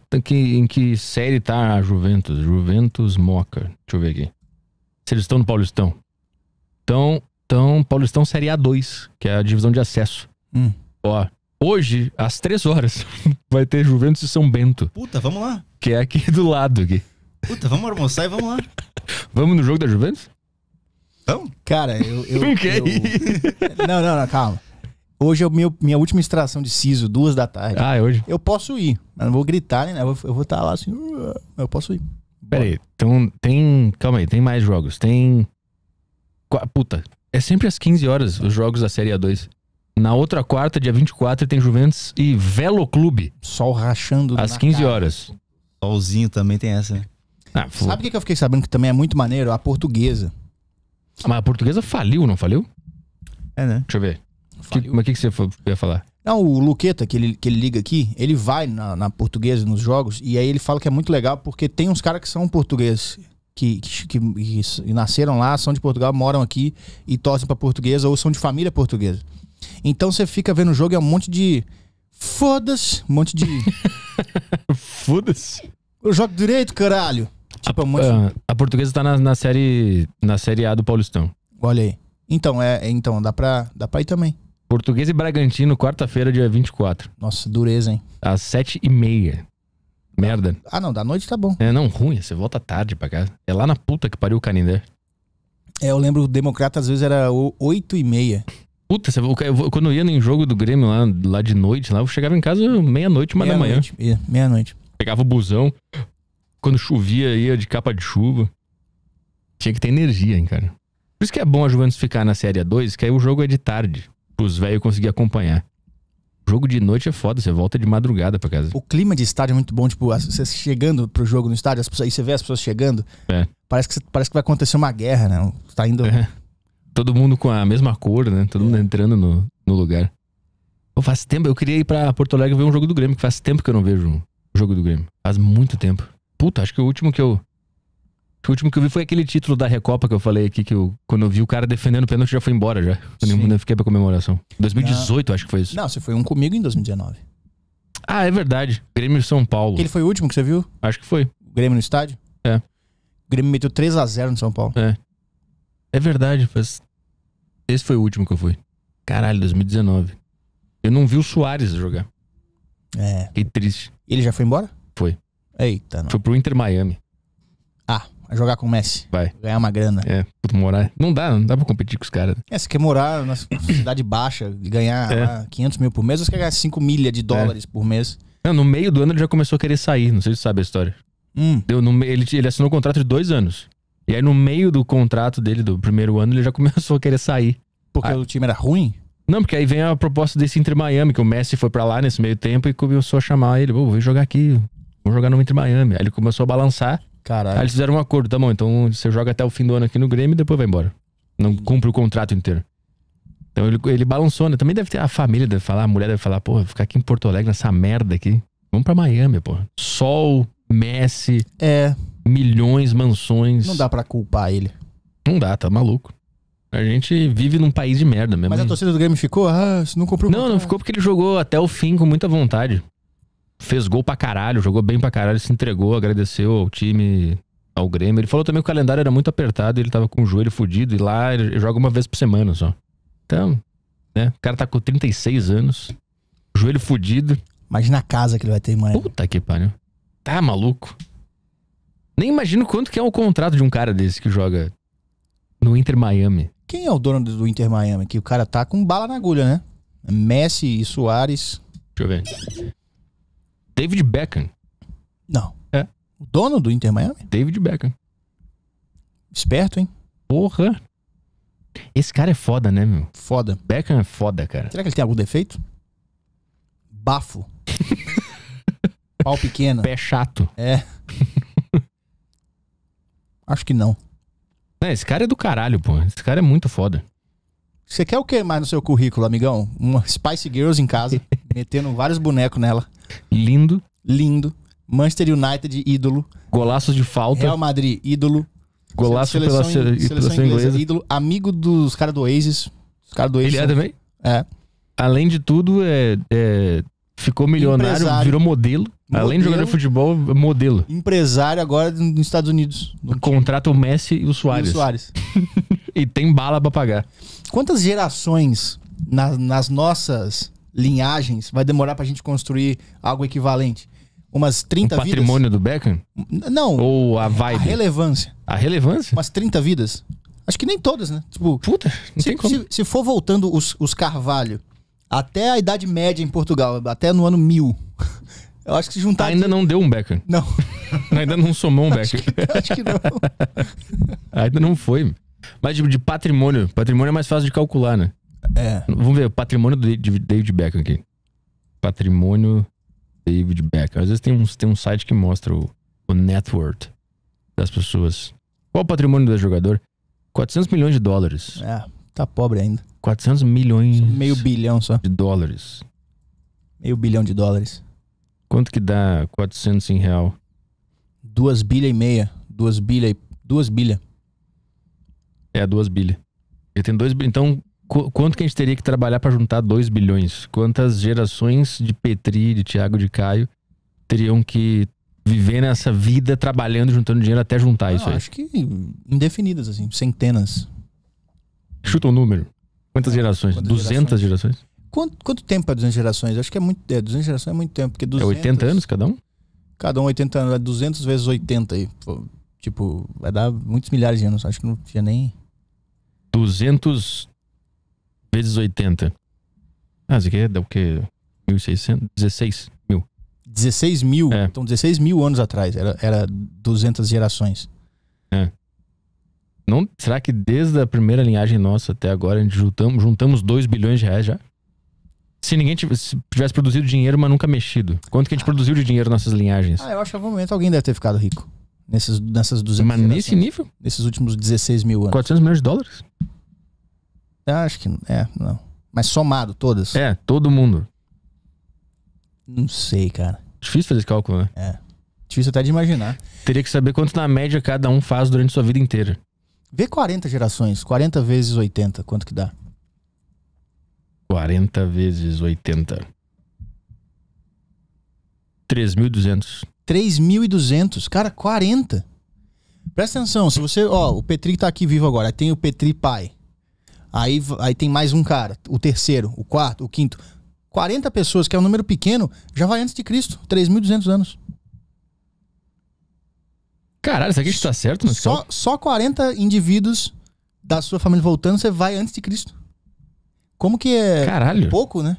em que série tá a Juventus. Juventus Mooca. Deixa eu ver aqui. Se eles estão no Paulistão. Então, Paulistão Série A2, que é a divisão de acesso. Ó. Hoje, às 3 horas, vai ter Juventus e São Bento. Puta, vamos lá. Que é aqui do lado. Aqui. Puta, vamos almoçar e vamos lá. Vamos no jogo da Juventus? Vamos? Cara, Não, calma. Hoje é minha última extração de siso, 2 da tarde. Ah, é hoje? Eu posso ir, mas não vou gritar, né? Eu vou estar lá assim, eu posso ir. Peraí, então tem... Calma aí, tem mais jogos. Tem... Puta, é sempre às 15 horas os jogos da Série A2. Na outra quarta, dia 24, tem Juventus e Velo Clube. Sol rachando. Às 15 horas. Solzinho também tem essa, né? Ah, sabe o que eu fiquei sabendo que também é muito maneiro? A Portuguesa. Mas a Portuguesa faliu, não faliu? É, né? Deixa eu ver. Mas o que você ia falar? Não, o Luqueta, que ele liga aqui, ele vai na Portuguesa, nos jogos, e aí ele fala que é muito legal porque tem uns caras que são portugueses. Que nasceram lá, são de Portugal, moram aqui e torcem pra Portuguesa ou são de família portuguesa. Então você fica vendo o jogo e é um monte de... Foda-se. Um monte de... Foda-se. Eu jogo direito, caralho. Tipo, a Portuguesa tá na série A do Paulistão. Olha aí. Então, então dá pra ir também. Portuguesa e Bragantino, quarta-feira, dia 24. Nossa, dureza, hein? Às 7h30. Merda. Ah, não. Da noite tá bom. É, não. Ruim. Você volta tarde pra casa. É lá na puta que pariu o Canindé. É, eu lembro o Democrata às vezes era 8h30. Puta, quando eu ia em jogo do Grêmio lá de noite, eu chegava em casa meia-noite, 1 da manhã. Meia-noite. Pegava o busão. Quando chovia, ia de capa de chuva. Tinha que ter energia, hein, cara. Por isso que é bom a Juventus ficar na Série A2, que aí o jogo é de tarde, pros velhos conseguir acompanhar. Jogo de noite é foda, você volta de madrugada pra casa. O clima de estádio é muito bom, tipo, você chegando pro jogo no estádio, as pessoas, aí você vê as pessoas chegando, parece que vai acontecer uma guerra, né? Tá indo... É. Todo mundo com a mesma cor, né? Todo mundo entrando no lugar. Pô, faz tempo, eu queria ir pra Porto Alegre ver um jogo do Grêmio, que faz tempo que eu não vejo um jogo do Grêmio. Faz muito tempo. Puta, acho que o último que eu... O último que eu vi foi aquele título da Recopa que eu falei aqui, que quando eu vi o cara defendendo o pênalti já foi embora já. Eu fiquei pra comemoração. 2018, não, acho que foi isso. Não, você foi um comigo em 2019. Ah, é verdade. Grêmio São Paulo. Ele foi o último que você viu? Acho que foi. O Grêmio no estádio? É. O Grêmio meteu 3 a 0 no São Paulo. É. É verdade, mas... Esse foi o último que eu fui. Caralho, 2019. Eu não vi o Suárez jogar. É. Que triste. Ele já foi embora? Foi. Eita, não. Foi pro Inter Miami. Ah, jogar com o Messi. Vai. Ganhar uma grana. É, puto, morar. Não dá pra competir com os caras. É, você quer morar na cidade baixa e ganhar lá, 500 mil por mês, ou você quer ganhar 5 milha de dólares por mês? Não, no meio do ano ele já começou a querer sair, não sei se você sabe a história. Ele assinou um contrato de 2 anos. E aí no meio do contrato dele, do primeiro ano, ele já começou a querer sair. Porque o time era ruim? Não, porque aí vem a proposta desse Inter Miami, que o Messi foi pra lá nesse meio tempo e começou a chamar ele, vou jogar aqui, vou jogar no Inter Miami. Aí ele começou a balançar. Caralho. Aí eles fizeram um acordo, tá bom, então você joga até o fim do ano aqui no Grêmio e depois vai embora. Não cumpre o contrato inteiro. Então ele balançou, né? Também deve ter a família, deve falar, a mulher deve falar, porra, ficar aqui em Porto Alegre nessa merda aqui. Vamos pra Miami, porra. Sol, Messi, milhões, mansões. Não dá pra culpar ele. Não dá, tá maluco. A gente vive num país de merda mesmo. Mas a torcida do Grêmio ficou? Ah, você não comprou o contrato. Não ficou porque ele jogou até o fim com muita vontade. Fez gol pra caralho, jogou bem pra caralho, se entregou, agradeceu ao time, ao Grêmio. Ele falou também que o calendário era muito apertado, ele tava com o joelho fodido, e lá ele joga uma vez por semana só. Então, né, o cara tá com 36 anos, joelho fodido. Imagina a casa que ele vai ter, mano. Puta que pariu. Tá maluco. Nem imagino quanto que é o contrato de um cara desse que joga no Inter Miami. Quem é o dono do Inter Miami? Que o cara tá com bala na agulha, né? Messi e Suárez. Deixa eu ver. David Beckham. Não. É. O dono do Inter Miami? David Beckham. Esperto, hein? Porra. Esse cara é foda, né, meu? Foda. Beckham é foda, cara. Será que ele tem algum defeito? Bafo. Pau pequeno. Pé chato. É. Acho que não. É, esse cara é do caralho, pô. Esse cara é muito foda. Você quer o que mais no seu currículo, amigão? Uma Spice Girls em casa, metendo vários bonecos nela. Lindo. Lindo. Manchester United, ídolo. Golaços de falta. Real Madrid, ídolo. Golaço seleção inglesa, ídolo. Amigo dos caras do Oasis. Os caras do Oasis. Ele é também? É. Além de tudo, ficou milionário, empresário, virou modelo. Além de jogar de futebol, modelo. Empresário agora nos Estados Unidos. Contrata o Messi e o Suárez. E o Suárez. E tem bala pra pagar. Quantas gerações nas nossas linhagens vai demorar pra gente construir algo equivalente? Umas 30 vidas? O patrimônio do Beckham? Não. Ou a vibe? A relevância. A relevância? Umas 30 vidas. Acho que nem todas, né? Tipo, puta, não tem como. Se for voltando os Carvalho até a Idade Média em Portugal, até no ano 1000, eu acho que se juntar... Ainda não deu um Beckham. Não. Ainda não somou um Beckham. Acho que não. Ainda não foi. Mas de patrimônio. Patrimônio é mais fácil de calcular, né? É. Vamos ver o patrimônio do David Beckham aqui. Patrimônio David Beckham. Às vezes tem um site que mostra o net worth das pessoas. Qual o patrimônio do jogador? 400 milhões de dólares. É, tá pobre ainda. 400 milhões... Meio bilhão só. De dólares. Meio bilhão de dólares. Quanto que dá 400 em real? 2,5 bilhões. 2 bilhões. É, 2 bilhões. Ele tem 2 bilhões. Então, quanto que a gente teria que trabalhar pra juntar 2 bilhões? Quantas gerações de Petry, de Tiago, de Caio teriam que viver nessa vida trabalhando, juntando dinheiro até juntar isso aí? Acho que indefinidas, assim, centenas. Chuta um número. Quantas gerações? 200 gerações? Quanto tempo é 200 gerações? Acho que é muito. 200 gerações é muito tempo. Porque 200, é 80 anos cada um? Cada um 80 anos. 200 vezes 80 aí. Tipo, vai dar muitos milhares de anos. Acho que não tinha nem... 200 vezes 80. Ah, isso aqui dá o quê? 1.600? 16 mil. 16 mil? É. Então, 16 mil anos atrás. Era 200 gerações. É. Não, será que desde a primeira linhagem nossa até agora a gente juntamos 2 bilhões de reais já? Se ninguém tivesse produzido dinheiro, mas nunca mexido. Quanto que a gente produziu de dinheiro nessas linhagens? Ah, eu acho que em algum momento alguém deve ter ficado rico. Nessas 200 mas gerações, nesse nível? Nesses últimos 16 mil anos. 400 milhões de dólares? Eu acho que... É, não. Mas somado, todas? É, todo mundo. Não sei, cara. Difícil fazer esse cálculo, né? É. Difícil até de imaginar. Teria que saber quanto na média cada um faz durante sua vida inteira. Vê 40 gerações. 40 vezes 80. Quanto que dá? 40 vezes 80. 3.200. 3.200. Cara, 40. Presta atenção. Se você... Ó, o Petry tá aqui vivo agora. Aí tem o Petry pai. Aí tem mais um cara. O terceiro, o quarto, o quinto... 40 pessoas, que é um número pequeno, já vai antes de Cristo. 3.200 anos. Caralho, será que isso tá certo? Só 40 indivíduos da sua família voltando, você vai antes de Cristo. Como que é caralho. Pouco, né?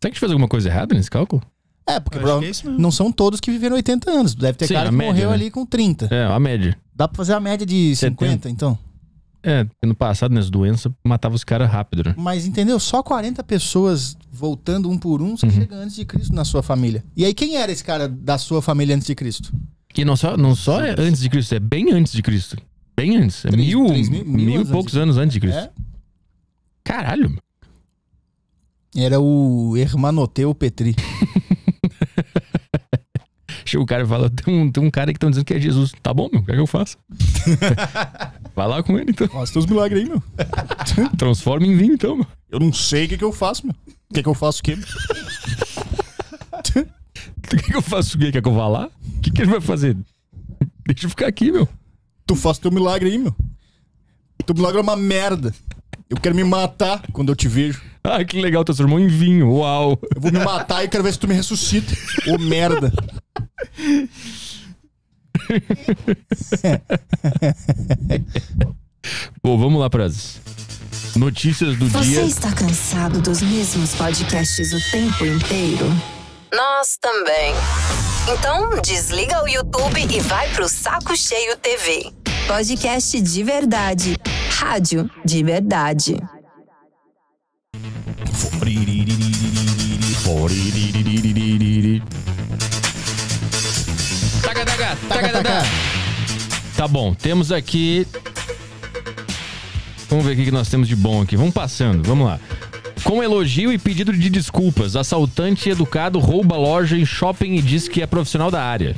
Será que a gente fez alguma coisa errada nesse cálculo? É, porque não são todos que viveram 80 anos. Deve ter cara que média, morreu né? ali com 30. É, a média. Dá pra fazer a média de 50, então? É, no passado, nas doenças, matava os caras rápido, né? Mas entendeu? Só 40 pessoas voltando um por um, você chega antes de Cristo na sua família. E aí, quem era esse cara da sua família antes de Cristo? Que não só é antes de Cristo, é bem antes de Cristo. Bem antes. É mil e poucos anos antes de Cristo. É? Caralho. Era o Hermanoteu Petry. O cara fala, tem um cara que estão dizendo que é Jesus. Tá bom, meu, o que é que eu faço? Vai lá com ele, então. Faz teus milagres aí, meu. Transforma em vinho, então, meu. Eu não sei o que eu faço, meu. O que eu faço o quê? O que eu faço o quê? Quer que eu vá lá? O que ele vai fazer? Deixa eu ficar aqui, meu. Tu faz teu milagre aí, meu. Teu milagre é uma merda. Eu quero me matar quando eu te vejo. Ah, que legal, transformou em vinho. Uau. Eu vou me matar e quero ver se tu me ressuscita. Ô, merda. Bom, vamos lá para as notícias do dia. Você está cansado dos mesmos podcasts o tempo inteiro? Nós também. Então desliga o YouTube e vai pro Saco Cheio TV. Podcast de verdade, rádio de verdade. Tá bom, temos aqui. Vamos ver o que nós temos de bom aqui. Vamos passando, vamos lá. Com elogio e pedido de desculpas, assaltante educado rouba loja em shopping e diz que é profissional da área.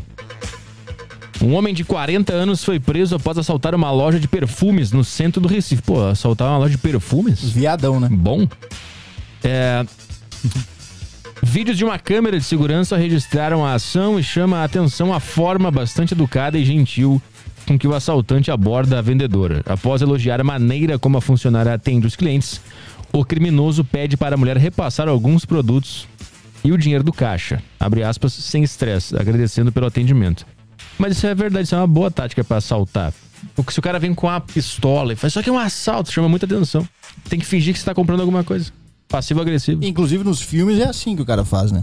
Um homem de 40 anos foi preso após assaltar uma loja de perfumes no centro do Recife. Pô, assaltar uma loja de perfumes? Viadão, né? Bom. Vídeos de uma câmera de segurança registraram a ação e chama a atenção a forma bastante educada e gentil com que o assaltante aborda a vendedora. Após elogiar a maneira como a funcionária atende os clientes, o criminoso pede para a mulher repassar alguns produtos e o dinheiro do caixa, abre aspas, sem estresse, agradecendo pelo atendimento. Mas isso é verdade, isso é uma boa tática para assaltar. Porque se o cara vem com a pistola e faz só que é um assalto, chama muita atenção. Tem que fingir que você está comprando alguma coisa. Passivo-agressivo. Inclusive nos filmes é assim que o cara faz, né?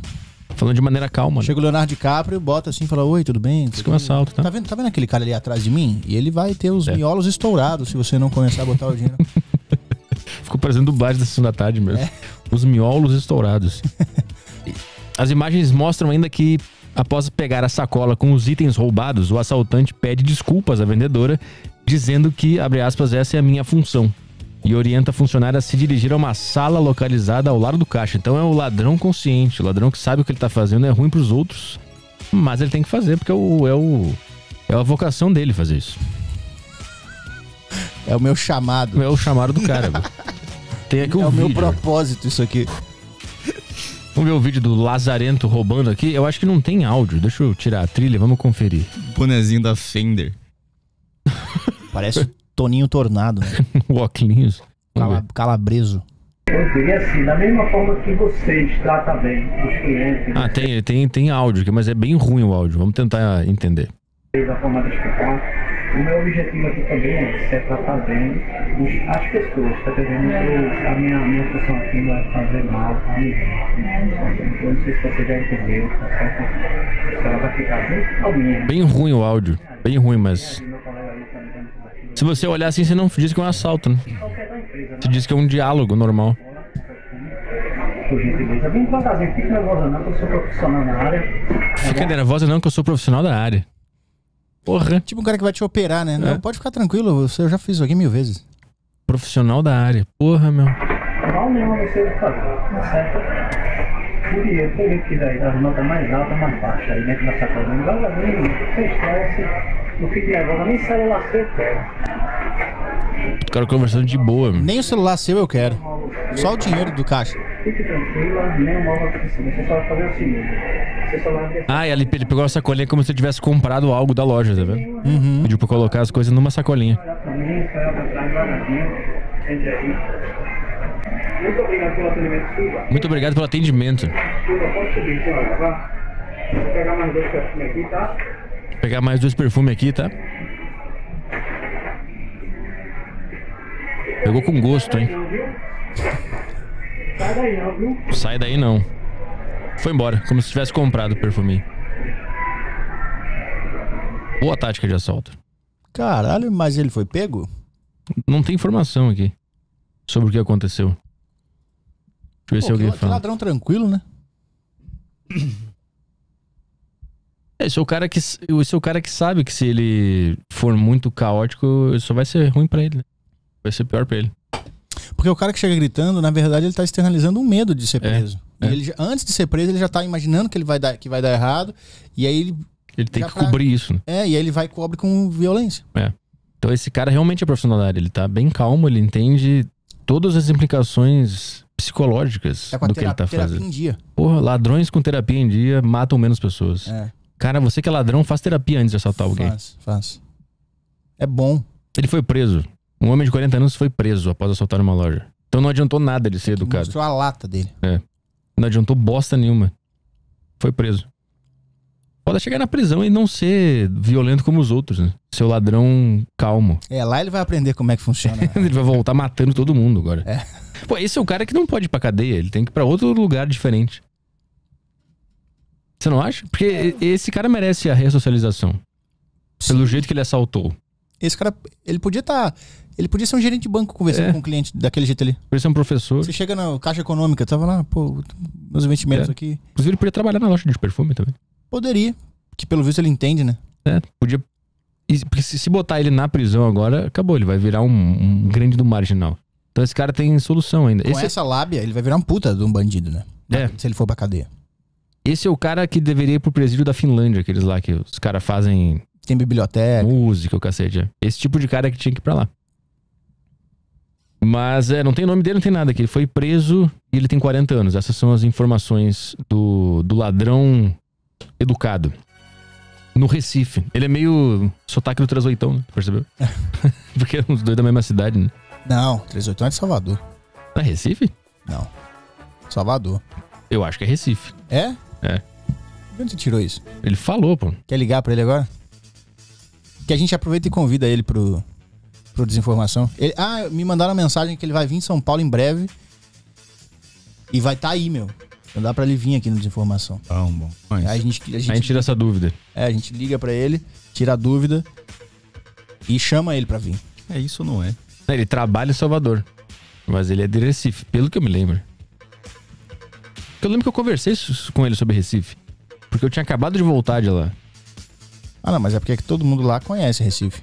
Falando de maneira calma. Chega o Leonardo DiCaprio, bota assim e fala, oi, tudo bem? Isso que é um assalto, tá? Tá vendo aquele cara ali atrás de mim? E ele vai ter os miolos estourados se você não começar a botar o dinheiro. Ficou parecendo dublagem da Sessão da Tarde mesmo. É. Os miolos estourados. As imagens mostram ainda que, após pegar a sacola com os itens roubados, o assaltante pede desculpas à vendedora, dizendo que, abre aspas, essa é a minha função. E orienta a funcionária a se dirigir a uma sala localizada ao lado do caixa. Então é o ladrão consciente, o ladrão que sabe o que ele tá fazendo é ruim pros outros, mas ele tem que fazer, porque é a vocação dele fazer isso. É o meu chamado. É o chamado do cara. Tem aqui o meu propósito isso aqui. Vamos ver o vídeo do Lazarento roubando aqui. Eu acho que não tem áudio, deixa eu tirar a trilha, vamos conferir. Bonezinho da Fender. Parece... Toninho Tornado, né? O óculos. Calabreso. E assim, da mesma forma que vocês tratam bem os clientes... Ah, tem áudio aqui, mas é bem ruim o áudio. Vamos tentar entender. Da forma de explicar, o meu objetivo aqui também é tratar bem as pessoas, tá entendendo? A minha função aqui não é fazer mal a ninguém. Eu não sei se você já entendeu, tá certo? Ela vai ficar bem calminha. Bem ruim o áudio. Bem ruim, mas... Se você olhar assim, você não diz que é um assalto, né? Você diz que é um diálogo normal. Fica nervosa não, que eu sou profissional da área. Porra. Tipo um cara que vai te operar, né? É. Não, pode ficar tranquilo, eu já fiz isso aqui 1000 vezes. Profissional da área. Porra, meu. Não, nenhuma você tá certo. Eu peguei aqui das notas mais altas, mais baixas, aí dentro da sacola. Não vai lá, sem estresse, não fique nervosa, nem celular seu eu quero. O cara conversando de boa, meu. Nem o celular seu eu quero. Só o dinheiro do caixa. Fique tranquila, nem móvel precisa. Você só vai fazer o seguinte. Você só vai... Ah, e ali ele pegou a sacolinha como se eu tivesse comprado algo da loja, tá vendo? Uhum. Pediu pra colocar as coisas numa sacolinha. Muito obrigado pelo atendimento, Silva. Muito obrigado pelo atendimento. Silva, pode subir, você vai gravar? Vou pegar mais 2 perfumes aqui, tá? Vou pegar mais 2 perfumes aqui, tá? Pegou com gosto, hein? Sai daí não, viu? Sai daí não. Foi embora, como se tivesse comprado o perfume. Boa tática de assalto. Caralho, mas ele foi pego? Não tem informação aqui sobre o que aconteceu. Deixa eu ver se alguém fala. Ladrão tranquilo, né? Esse é o cara que, esse é o cara que sabe que se ele for muito caótico, isso só vai ser ruim pra ele, né? Vai ser pior pra ele. Porque o cara que chega gritando, na verdade, ele tá externalizando um medo de ser preso. É. E ele, antes de ser preso, ele já tá imaginando que ele vai dar errado. E aí ele... Ele tem que cobrir isso, né? É, e aí ele vai e cobre com violência. É. Então esse cara realmente é profissional da área. Ele tá bem calmo, ele entende todas as implicações psicológicas do que ele tá fazendo. Em dia. Porra, ladrões com terapia em dia matam menos pessoas. É. Cara, você que é ladrão, faz terapia antes de assaltar alguém. Faz. É bom. Ele foi preso. Um homem de 40 anos foi preso após assaltar uma loja. Então não adiantou nada ele ser educado. Mostrou a lata dele. É. Não adiantou bosta nenhuma. Foi preso. Pode chegar na prisão e não ser violento como os outros, né? Ser o ladrão calmo. É, lá ele vai aprender como é que funciona. Ele vai voltar matando todo mundo agora. É. Pô, esse é o cara que não pode ir pra cadeia. Ele tem que ir pra outro lugar diferente. Você não acha? Porque esse cara merece a ressocialização. Sim. Pelo jeito que ele assaltou. Esse cara, ele podia estar... Ele podia ser um gerente de banco conversando com um cliente daquele jeito ali. Podia ser um professor. Você chega na Caixa Econômica, tava lá, pô, meus investimentos aqui. Inclusive ele podia trabalhar na loja de perfume também. Poderia, que pelo visto ele entende, né? É, podia. Porque se botar ele na prisão agora, acabou, ele vai virar um grande do marginal. Então esse cara tem solução ainda. Com essa lábia, ele vai virar um puta de um bandido, né? É. Se ele for pra cadeia. Esse é o cara que deveria ir pro presídio da Finlândia, aqueles lá que os caras fazem... Tem biblioteca. Música, o cacete. Esse tipo de cara que tinha que ir pra lá. Mas não tem nome dele, não tem nada aqui. Ele foi preso e ele tem 40 anos. Essas são as informações do ladrão... educado. No Recife. Ele é meio sotaque do 38, né? Percebeu? Porque eram os dois da mesma cidade, né? Não, 38 é de Salvador. Não é Recife? Não. Salvador. Eu acho que é Recife. É? É. De onde você tirou isso? Ele falou, pô. Quer ligar pra ele agora? Que a gente aproveita e convida ele pro Desinformação. Ele... Ah, me mandaram uma mensagem que ele vai vir em São Paulo em breve. E vai tá aí, meu. Não dá pra ele vir aqui no Desinformação. Então, bom. Mas... Aí a gente tira essa dúvida. É, a gente liga pra ele, tira a dúvida e chama ele pra vir. É isso ou não é? Ele trabalha em Salvador, mas ele é de Recife, pelo que eu me lembro. Eu lembro que eu conversei com ele sobre Recife, porque eu tinha acabado de voltar de lá. Ah, não, mas é porque é que todo mundo lá conhece Recife.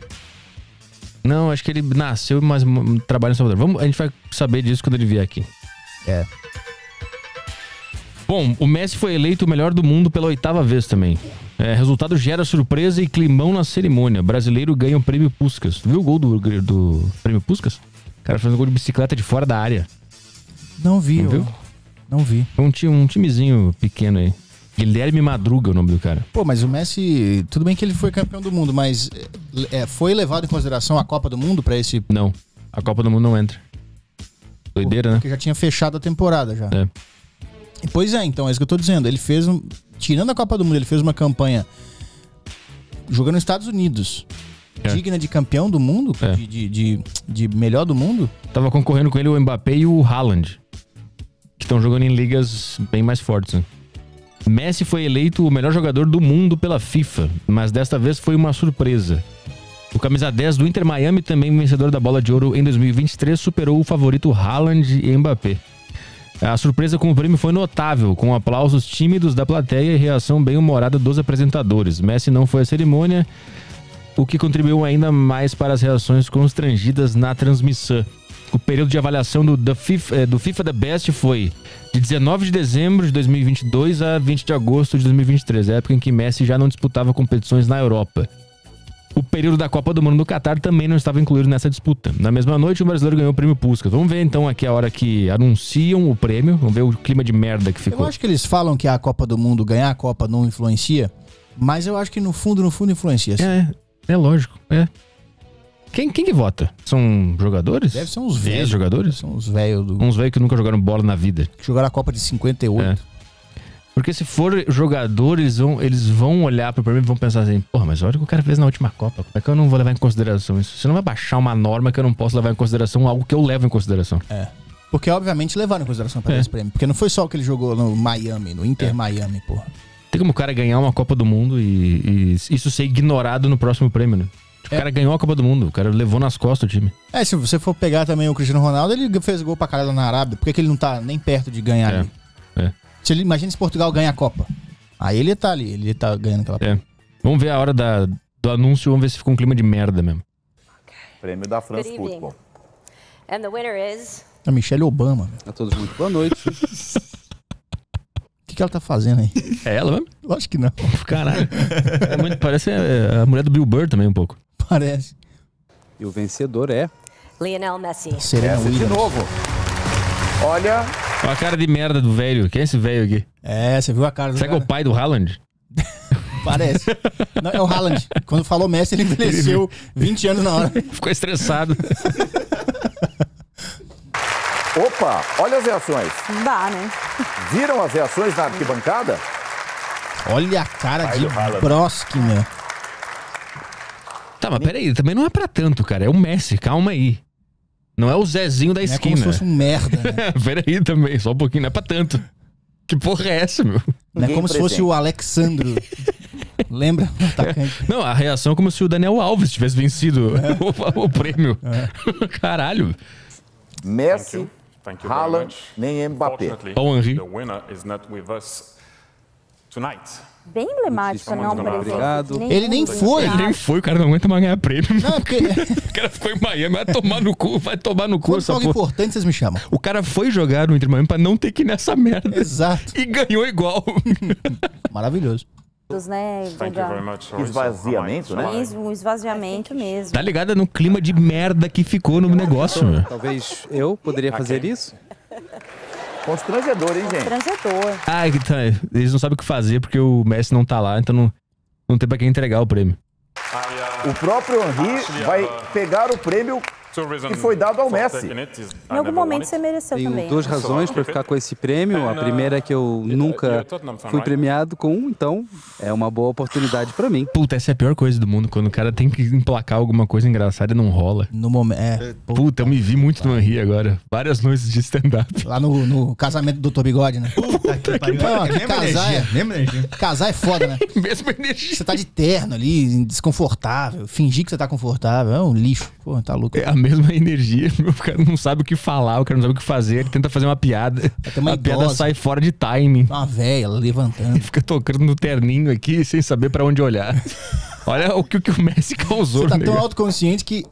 Não, acho que ele nasceu, mas trabalha em Salvador. A gente vai saber disso quando ele vier aqui. É. Bom, o Messi foi eleito o melhor do mundo pela 8ª vez também. É, resultado gera surpresa e climão na cerimônia. Brasileiro ganha o prêmio Puskás. Tu viu o gol do prêmio Puskás? O cara fez um gol de bicicleta de fora da área. Não vi, Não vi. Foi um timezinho pequeno aí. Guilherme Madruga é o nome do cara. Pô, mas o Messi... Tudo bem que ele foi campeão do mundo, mas... foi levado em consideração a Copa do Mundo pra esse... Não. A Copa do Mundo não entra. Doideira, né? Porque já tinha fechado a temporada já. É. Pois é, então, é isso que eu tô dizendo. Ele fez tirando a Copa do Mundo, ele fez uma campanha jogando nos Estados Unidos. É. Digna de campeão do mundo? É. De melhor do mundo? Tava concorrendo com ele o Mbappé e o Haaland, que estão jogando em ligas bem mais fortes, né? Messi foi eleito o melhor jogador do mundo pela FIFA, mas desta vez foi uma surpresa. O camisa 10 do Inter Miami, também vencedor da Bola de Ouro em 2023, superou o favorito Haaland e Mbappé. A surpresa com o prêmio foi notável, com aplausos tímidos da plateia e reação bem humorada dos apresentadores. Messi não foi à cerimônia, o que contribuiu ainda mais para as reações constrangidas na transmissão. O período de avaliação do FIFA The Best foi de 19 de dezembro de 2022 a 20 de agosto de 2023, época em que Messi já não disputava competições na Europa. O período da Copa do Mundo no Catar também não estava incluído nessa disputa. Na mesma noite, o brasileiro ganhou o prêmio Puskás. Vamos ver então aqui a hora que anunciam o prêmio, vamos ver o clima de merda que ficou. Eu acho que eles falam que a Copa do Mundo, ganhar a Copa não influencia, mas eu acho que no fundo influencia. Sim. É lógico, é. Quem que vota? São jogadores? Deve ser uns velhos. Jogadores? São uns velhos. Uns velhos que nunca jogaram bola na vida. Que jogaram a Copa de 58. É. Porque se for jogador, eles vão olhar pro prêmio e vão pensar assim, porra, mas olha o que o cara fez na última Copa, como é que eu não vou levar em consideração isso? Você não vai baixar uma norma que eu não posso levar em consideração algo que eu levo em consideração. É. Porque, obviamente, levaram em consideração para esse prêmio. Porque não foi só o que ele jogou no Miami, no Inter Miami, porra. Tem como o cara ganhar uma Copa do Mundo e isso ser ignorado no próximo prêmio, né? O cara ganhou a Copa do Mundo, o cara levou nas costas o time. É, se você for pegar também o Cristiano Ronaldo, ele fez gol pra caralho na Arábia. Por que ele não tá nem perto de ganhar ali? É. Imagina se Portugal ganha a Copa. Aí ele tá ali, ele tá ganhando aquela Copa. Vamos ver a hora do anúncio, vamos ver se ficou um clima de merda mesmo. Okay. Prêmio da France Football. And the winner is... A Michelle Obama. A todos muito boa noite. O que ela tá fazendo aí? É ela mesmo? Lógico que não. Caralho. É muito, parece a mulher do Bill Burr também um pouco. Parece. E o vencedor é... Lionel Messi. Serena Williams. De novo. Olha... Olha a cara de merda do velho. Quem é esse velho aqui? É, você viu a cara do velho. Será que é o pai do Haaland? Parece. Não, é o Haaland. Quando falou Messi, ele envelheceu 20 anos na hora. Ficou estressado. Opa, olha as reações. Dá, né? Viram as reações na arquibancada? Olha a cara pai de Broski, né? Tá, mas peraí, também não é pra tanto, cara. É o Messi, calma aí. Não é o Zezinho da esquina. É como se fosse um merda, né? Peraí também, só um pouquinho, não é pra tanto. Que porra é essa, meu? Não é como se fosse o Alexandro. Lembra? Não, a reação é como se o Daniel Alves tivesse vencido o prêmio. É. Caralho. Messi, Haaland, nem Mbappé. O winner is not with us tonight. Bem emblemática, não, por exemplo. Ele nem foi. Ele nem foi, o cara não aguenta mais ganhar prêmio. Não, porque... O cara ficou em Miami, vai tomar no cu. Quando essa algo importante, vocês me chamam. O cara foi jogar no Inter Miami pra não ter que ir nessa merda. Exato. E ganhou igual. Maravilhoso. Né, esvaziamento, né? Um esvaziamento mesmo. Tá ligada no clima de merda que ficou no negócio, né? Talvez eu poderia fazer isso. Constrangedor, hein, gente? Constrangedor. Ah, então, eles não sabem o que fazer porque o Messi não tá lá, então não tem pra quem entregar o prêmio. O próprio Henry vai pegar o prêmio que foi dado ao Messi. Em algum momento você mereceu também. Tenho duas razões pra ficar com esse prêmio. A primeira é que eu nunca fui premiado com um, então é uma boa oportunidade pra mim. Puta, essa é a pior coisa do mundo, quando o cara tem que emplacar alguma coisa engraçada e não rola. No momento, Puta, eu me vi muito no Henry agora. Várias noites de stand-up. Lá no casamento do Dr. Bigode, né? Puta que pariu. Casar é foda, né? Mesma energia. Você tá de terno ali, desconfortável. Fingir que você tá confortável. É um lixo. Pô, tá louco. É a mesma energia, o cara não sabe o que falar, o cara não sabe o que fazer, ele tenta fazer uma piada, a piada sai fora de timing. Uma velha levantando. Ele fica tocando no terninho aqui, sem saber pra onde olhar. Olha o que o Messi causou. Você tá tão autoconsciente que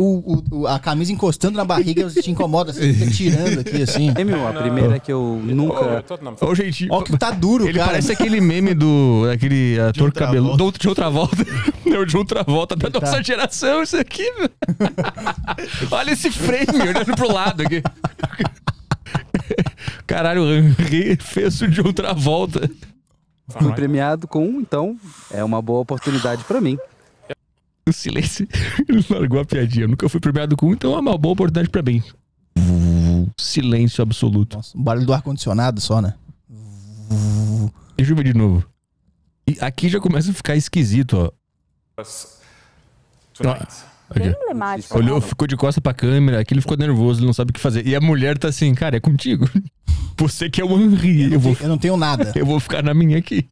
a camisa encostando na barriga te incomoda, você fica tirando aqui, assim. É, meu, a primeira é que eu nunca... Olha o que tá duro, ele cara. Ele parece aquele meme daquele ator cabeludo de outra volta. Não, de outra volta da nossa geração, isso aqui, meu. Olha esse frame, olhando pro lado aqui. Caralho, o Henry fez o de outra volta. Fui premiado com um, então é uma boa oportunidade pra mim. O silêncio, ele largou a piadinha. Eu nunca fui premiado com um, então é uma boa oportunidade pra mim. Silêncio absoluto. Nossa, o barulho do ar-condicionado só, né? Deixa eu ver de novo. E aqui já começa a ficar esquisito, ó. Bem emblemático. Olhou, ficou de costa pra câmera, aqui ele ficou nervoso, ele não sabe o que fazer. E a mulher tá assim, cara, é contigo. Você que é o Henry. Eu não tenho nada. Eu vou ficar na minha aqui.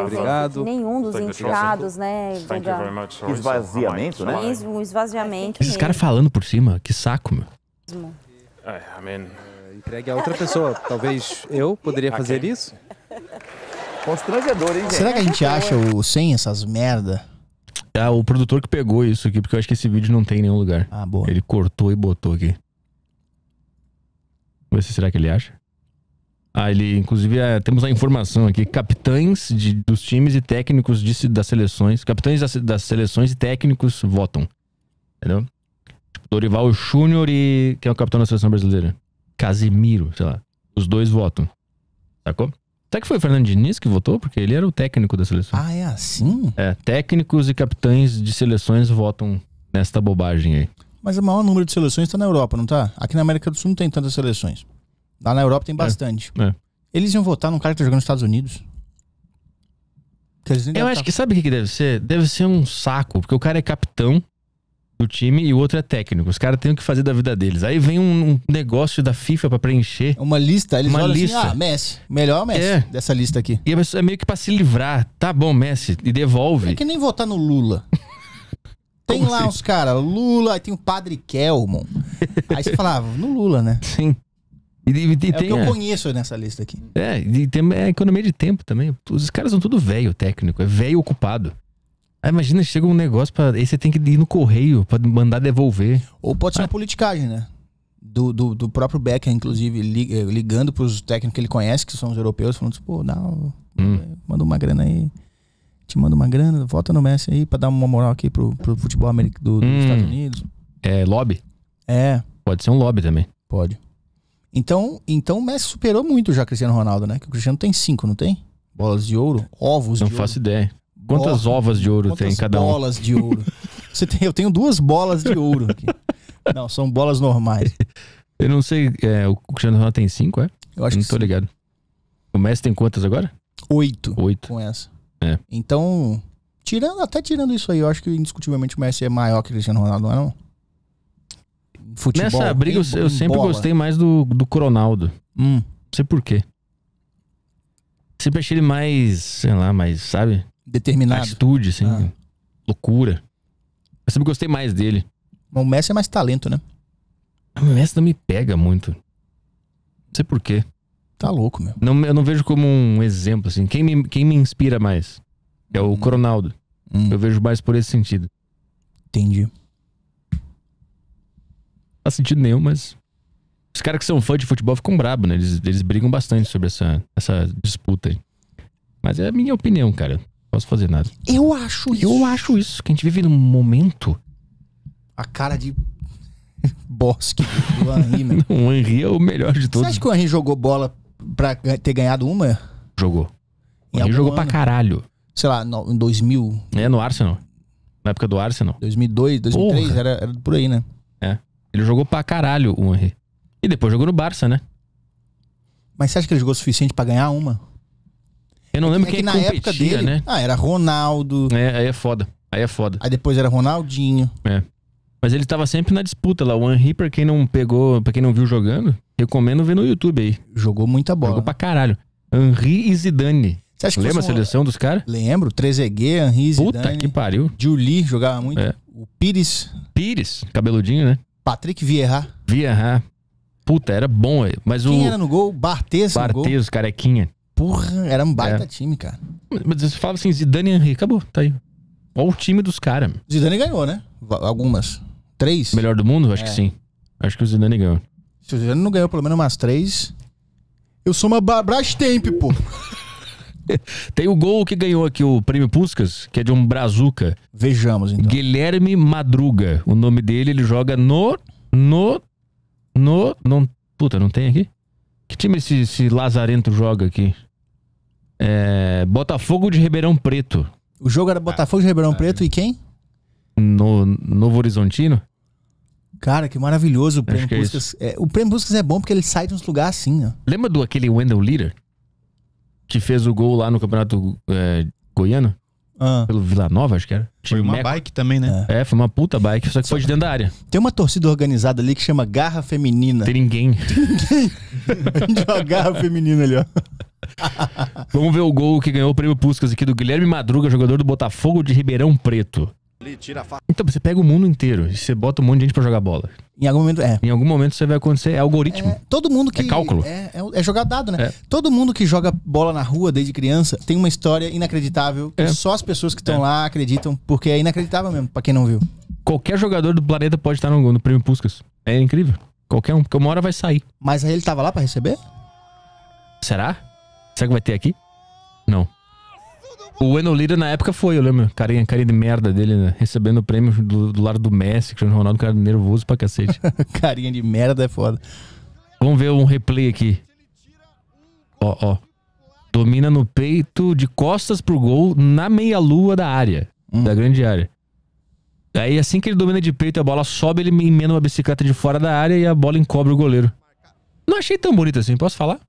Obrigado. Nenhum dos indicados, né? Esvaziamento, né? Um esvaziamento. Esses caras falando por cima, que saco, meu. Entregue a outra pessoa. Talvez eu poderia fazer isso. Constrangedor, hein, gente? Será que a gente acha o sem essas merda? Ah, o produtor que pegou isso aqui, porque eu acho que esse vídeo não tem em nenhum lugar. Ah, boa. Ele cortou e botou aqui. Vamos ver se será que ele acha. Ah, ele, inclusive, temos a informação aqui. Capitães dos times e técnicos das seleções. Capitães das seleções e técnicos votam. Entendeu? Dorival Júnior e... Quem é o capitão da seleção brasileira? Casemiro, sei lá. Os dois votam. Sacou? Até que foi o Fernando Diniz que votou, porque ele era o técnico da seleção. Ah, é assim? É, técnicos e capitães de seleções votam nesta bobagem aí. Mas o maior número de seleções tá na Europa, não tá? Aqui na América do Sul não tem tantas seleções. Lá na Europa tem bastante. É. Eles iam votar num cara que tá jogando nos Estados Unidos. Eu acho que sabe o que deve ser? Deve ser um saco, porque o cara é capitão do time e o outro é técnico. Os caras têm o que fazer da vida deles. Aí vem um negócio da FIFA pra preencher. Uma lista. Eles olham assim, ah, Messi. Melhor Messi dessa lista aqui. E é meio que pra se livrar. Tá bom, Messi. E devolve. É que nem votar no Lula. Tem lá uns caras. Lula. Aí tem o Padre Kelmon. Aí você falava, no Lula, né? Sim. E tem, o que eu conheço nessa lista aqui. E tem a economia de tempo também. Os caras são tudo velho, técnico. É velho ocupado. Ah, imagina, chega um negócio pra... Aí você tem que ir no correio pra mandar devolver. Ou pode ser uma politicagem, né? Do próprio Beckham, inclusive, ligando pros técnicos que ele conhece, que são os europeus, falando assim, pô, manda uma grana aí. Te manda uma grana, volta no Messi aí pra dar uma moral aqui pro futebol americano dos Estados Unidos. É lobby? É. Pode ser um lobby também. Pode. Então o Messi superou muito já Cristiano Ronaldo, né? Que o Cristiano tem 5, não tem? Bolas de ouro, ovos de ouro. Não faço ideia. Quantas ovas de ouro tem cada um? Bolas de ouro. Eu tenho 2 bolas de ouro aqui. Não, são bolas normais. Eu não sei, o Cristiano Ronaldo tem 5, é? Eu acho que não tô ligado. O Messi tem quantas agora? 8. Com essa. É. Então, até tirando isso aí, eu acho que indiscutivelmente o Messi é maior que o Cristiano Ronaldo, não é não? Futebol, nessa briga eu sempre gostei mais do Ronaldo. Não sei por quê. Sempre achei ele mais, sei lá, mais, sabe? Determinado. Atitude, assim. Loucura. Eu sempre gostei mais dele. Mas o Messi é mais talento, né? O Messi não me pega muito. Não sei por quê. Tá louco, meu. Não, eu não vejo como um exemplo, assim. Quem me inspira mais? É o Ronaldo. Eu vejo mais por esse sentido. Entendi. Não faz sentido nenhum, mas... Os caras que são fãs de futebol ficam bravos, né? Eles brigam bastante sobre essa disputa aí. Mas é a minha opinião, cara. Posso fazer nada. Eu acho isso. Que a gente vive num momento... A cara de... Bosque. Do Henry, né? Não, o Henry é o melhor de todos. Você acha que o Henry jogou bola pra ter ganhado uma? Jogou. O Henry jogou pra caralho. Sei lá, em 2000... É, no Arsenal. Na época do Arsenal. 2002, 2003, era por aí, né? É. Ele jogou pra caralho, o Henry. E depois jogou no Barça, né? Mas você acha que ele jogou o suficiente pra ganhar uma? Eu não lembro quem competia, na época dele, né? Ah, era Ronaldo. É, aí é foda. Aí é foda. Aí depois era Ronaldinho. É. Mas ele tava sempre na disputa lá. O Henry, pra quem não pegou, pra quem não viu jogando, recomendo ver no YouTube aí. Jogou muita bola. Jogou pra caralho. Henry e Zidane. Você acha que lembra a seleção dos caras? Lembro. Trezeguet, Henry e Zidane. Puta que pariu. Julie jogava muito. É. O Pires. Pires, cabeludinho, né? Patrick Vieira. Vieira. Puta, era bom aí. Mas quem era no gol? Barthez. Barthez, carequinha. Porra, era um baita time, cara. Mas você falava assim, Zidane e Henry, acabou, tá aí. Olha o time dos caras. Zidane ganhou, né? Algumas. 3? Melhor do mundo? Acho que sim. Acho que o Zidane ganhou. Se o Zidane não ganhou pelo menos umas 3, eu sou uma Brastemp, pô. Tem o gol que ganhou aqui, o Prêmio Puskás, que é de um brazuca. Vejamos, então. Guilherme Madruga. O nome dele, ele joga no... Puta, não tem aqui? Que time esse lazarento joga aqui? É... Botafogo de Ribeirão Preto. O jogo era Botafogo de Ribeirão Preto e quem? Novo Horizontino? Cara, que maravilhoso o Prêmio Puskás. O Prêmio Puskás é bom porque ele sai de uns lugares assim, ó. Lembra do aquele Wendell Lira? Que fez o gol lá no Campeonato Goiano? Pelo Vila Nova, acho que era. Foi uma bike também, né? É, foi uma puta bike, só que foi de dentro da área. Tem uma torcida organizada ali que chama Garra Feminina. Tem ninguém. A gente joga Garra Feminina ali, ó. Vamos ver o gol que ganhou o prêmio Puskás aqui do Guilherme Madruga, jogador do Botafogo de Ribeirão Preto. Então, você pega o mundo inteiro e você bota um monte de gente pra jogar bola. Em algum momento, é. Em algum momento você vai acontecer, é algoritmo. É, todo mundo que... É cálculo. É jogar dado, né? É. Todo mundo que joga bola na rua desde criança tem uma história inacreditável. É. Só as pessoas que estão lá acreditam, porque é inacreditável mesmo, pra quem não viu. Qualquer jogador do planeta pode estar no prêmio Puskás. É incrível. Qualquer um, porque uma hora vai sair. Mas aí ele tava lá pra receber? Será? Será que vai ter aqui? Não. O Enolira na época foi, eu lembro, carinha de merda dele, né? Recebendo o prêmio do lado do Messi, Cristiano Ronaldo, cara nervoso pra cacete. Carinha de merda é foda. Vamos ver um replay aqui. Ó, ó. Domina no peito, de costas pro gol, na meia-lua da área, da grande área. Aí assim que ele domina de peito, a bola sobe, ele emenda uma bicicleta de fora da área e a bola encobre o goleiro. Não achei tão bonito assim, posso falar?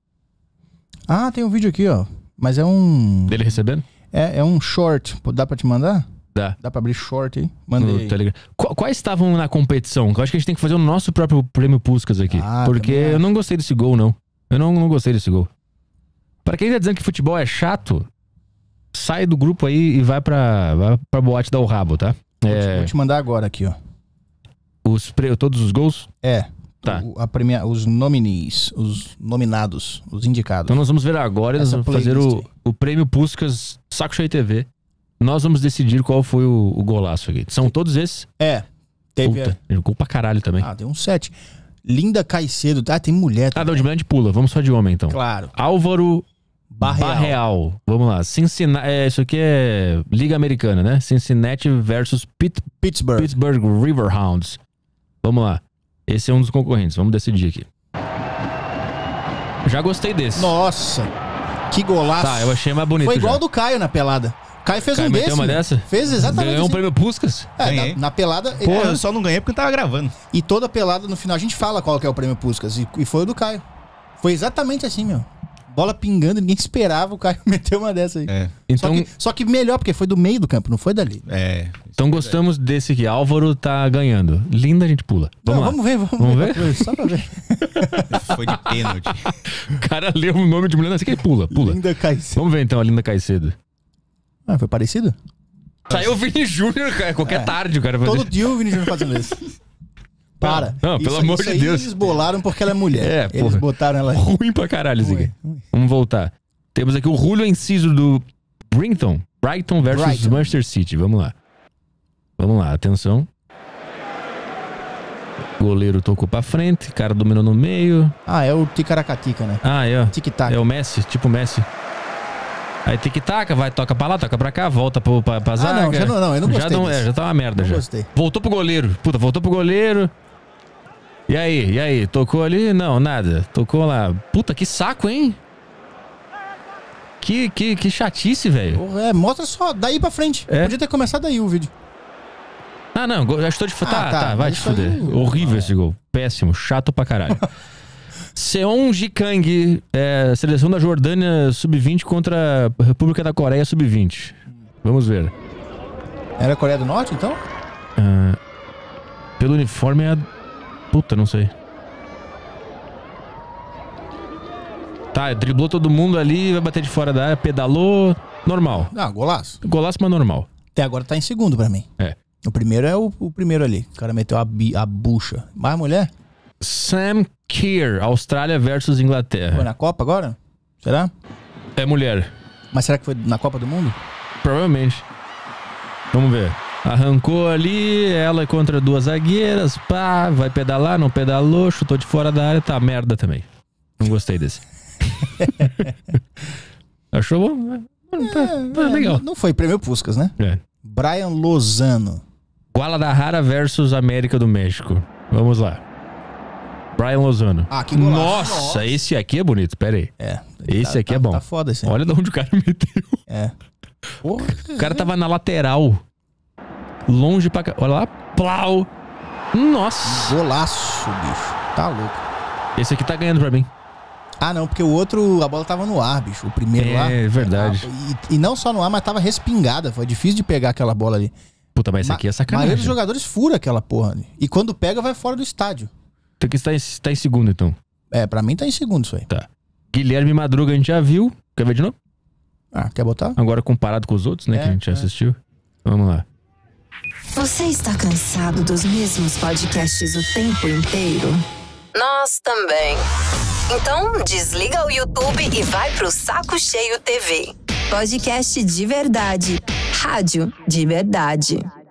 Ah, tem um vídeo aqui, ó. Mas é um... Dele recebendo? É um short. Dá pra te mandar? Dá. Dá pra abrir short aí? Mandei. Tá ligado. Quais estavam na competição? Eu acho que a gente tem que fazer o nosso próprio prêmio Puskás aqui. Porque eu não gostei desse gol, não. Eu não gostei desse gol. Pra quem tá dizendo que futebol é chato, sai do grupo aí e vai pra boate dar o rabo, tá? Vou te mandar agora aqui, ó. Todos os gols? É. Tá. Os nominees, os nominados, os indicados. Então nós vamos ver agora, nós vamos fazer o prêmio Puskás Sacocheio TV. Nós vamos decidir qual foi o golaço aqui. São todos esses? É. Puta, gol pra caralho também. Ah, tem um 7. Linda Caicedo. Ah, tem mulher também. Ah, não, de mulher a gente pula. Vamos só de homem, então. Claro. Álvaro Barreal. Vamos lá. Cincinnati. Isso aqui é Liga Americana, né? Cincinnati versus Pittsburgh Riverhounds. Vamos lá. Esse é um dos concorrentes, vamos decidir aqui. Já gostei desse. Nossa, que golaço. Tá, eu achei mais bonito. Foi igual do Caio na pelada. O Caio fez um desse. Uma dessa? Fez exatamente. Ganhou um prêmio Puskás. É, na pelada... Pô, eu só não ganhei porque eu tava gravando. E toda pelada, no final, a gente fala qual que é o prêmio Puskás. E foi o do Caio. Foi exatamente assim, meu. Bola pingando, ninguém esperava, o Caio meteu uma dessa aí. É. Então, só que melhor, porque foi do meio do campo, não foi dali. É. Então gostamos desse aqui. Álvaro tá ganhando. Linda, a gente pula. Vamos ver? Só pra ver. Foi de pênalti. O cara leu o nome de mulher, não sei que ele pula. Linda Caicedo. Vamos ver então a Linda Caicedo. Ah, foi parecido? Saiu o Vini Júnior, cara. Qualquer tarde o cara fazendo. Todo dia o Vini Júnior fazendo isso. Para. Não, pelo amor de Deus. Eles bolaram porque ela é mulher. É, eles botaram ela... Ruim pra caralho, Zig. Vamos voltar. Temos aqui o Julio Enciso do Brighton versus Manchester City. Vamos lá. Vamos lá, atenção. O goleiro tocou pra frente, o cara dominou no meio. Ah, é o Ticaracatica, né? Ah, é. Tic-tac. É o Messi, tipo Messi. Aí tic-tac, vai, toca pra lá, toca pra cá, volta pra zaga. Ah, não, eu não gostei. Já tá uma merda, já. Gostei. Voltou pro goleiro. Puta, voltou pro goleiro. E aí? Tocou ali? Não, nada. Tocou lá. Puta, que saco, hein? Que chatice, velho. É, mostra só. Daí pra frente. É? Podia ter começado aí o vídeo. Ah, não. Já estou de fuder. Tá. Vai te fuder. Aí... Horrível esse gol. Péssimo. Chato pra caralho. Seon Jikang. Seleção da Jordânia sub-20 contra a República da Coreia sub-20. Vamos ver. Era a Coreia do Norte, então? Pelo uniforme é... Puta, não sei. Tá, driblou todo mundo ali, vai bater de fora da área, pedalou, normal. Ah, golaço. Golaço, mas normal. Até agora tá em segundo pra mim. É. O primeiro é o primeiro ali. O cara meteu a bucha. Mais mulher? Sam Kerr, Austrália versus Inglaterra. Foi na Copa agora? Será? É mulher. Mas será que foi na Copa do Mundo? Provavelmente. Vamos ver. Arrancou ali, ela contra duas zagueiras, pá, vai pedalar, não pedalou, chutou de fora da área, tá merda também. Não gostei desse. Achou bom? Tá legal. Não foi prêmio Puskás, né? É. Brian Lozano. Guadalajara versus América do México. Vamos lá. Brian Lozano. Ah, que golaço. Nossa, esse aqui é bonito, pera aí. É. Esse aqui é bom. Tá foda esse. Olha de onde o cara meteu. É. Porra. O cara tava na lateral. Longe pra cá. Olha lá. Plau. Nossa. Golaço, bicho. Tá louco. Esse aqui tá ganhando pra mim. Ah, não. Porque o outro... A bola tava no ar, bicho. O primeiro lá. É, verdade. E não só no ar, mas tava respingada. Foi difícil de pegar aquela bola ali. Puta, mas esse aqui é sacanagem. A maioria dos jogadores fura aquela porra ali. E quando pega, vai fora do estádio. Então aqui tá em segundo, então. É, pra mim tá em segundo isso aí. Tá. Guilherme Madruga, a gente já viu. Quer ver de novo? Ah, quer botar? Agora comparado com os outros, né, que a gente já assistiu. Vamos lá. Você está cansado dos mesmos podcasts o tempo inteiro? Nós também. Então, desliga o YouTube e vai pro Saco Cheio TV. Podcast de verdade. Rádio de verdade.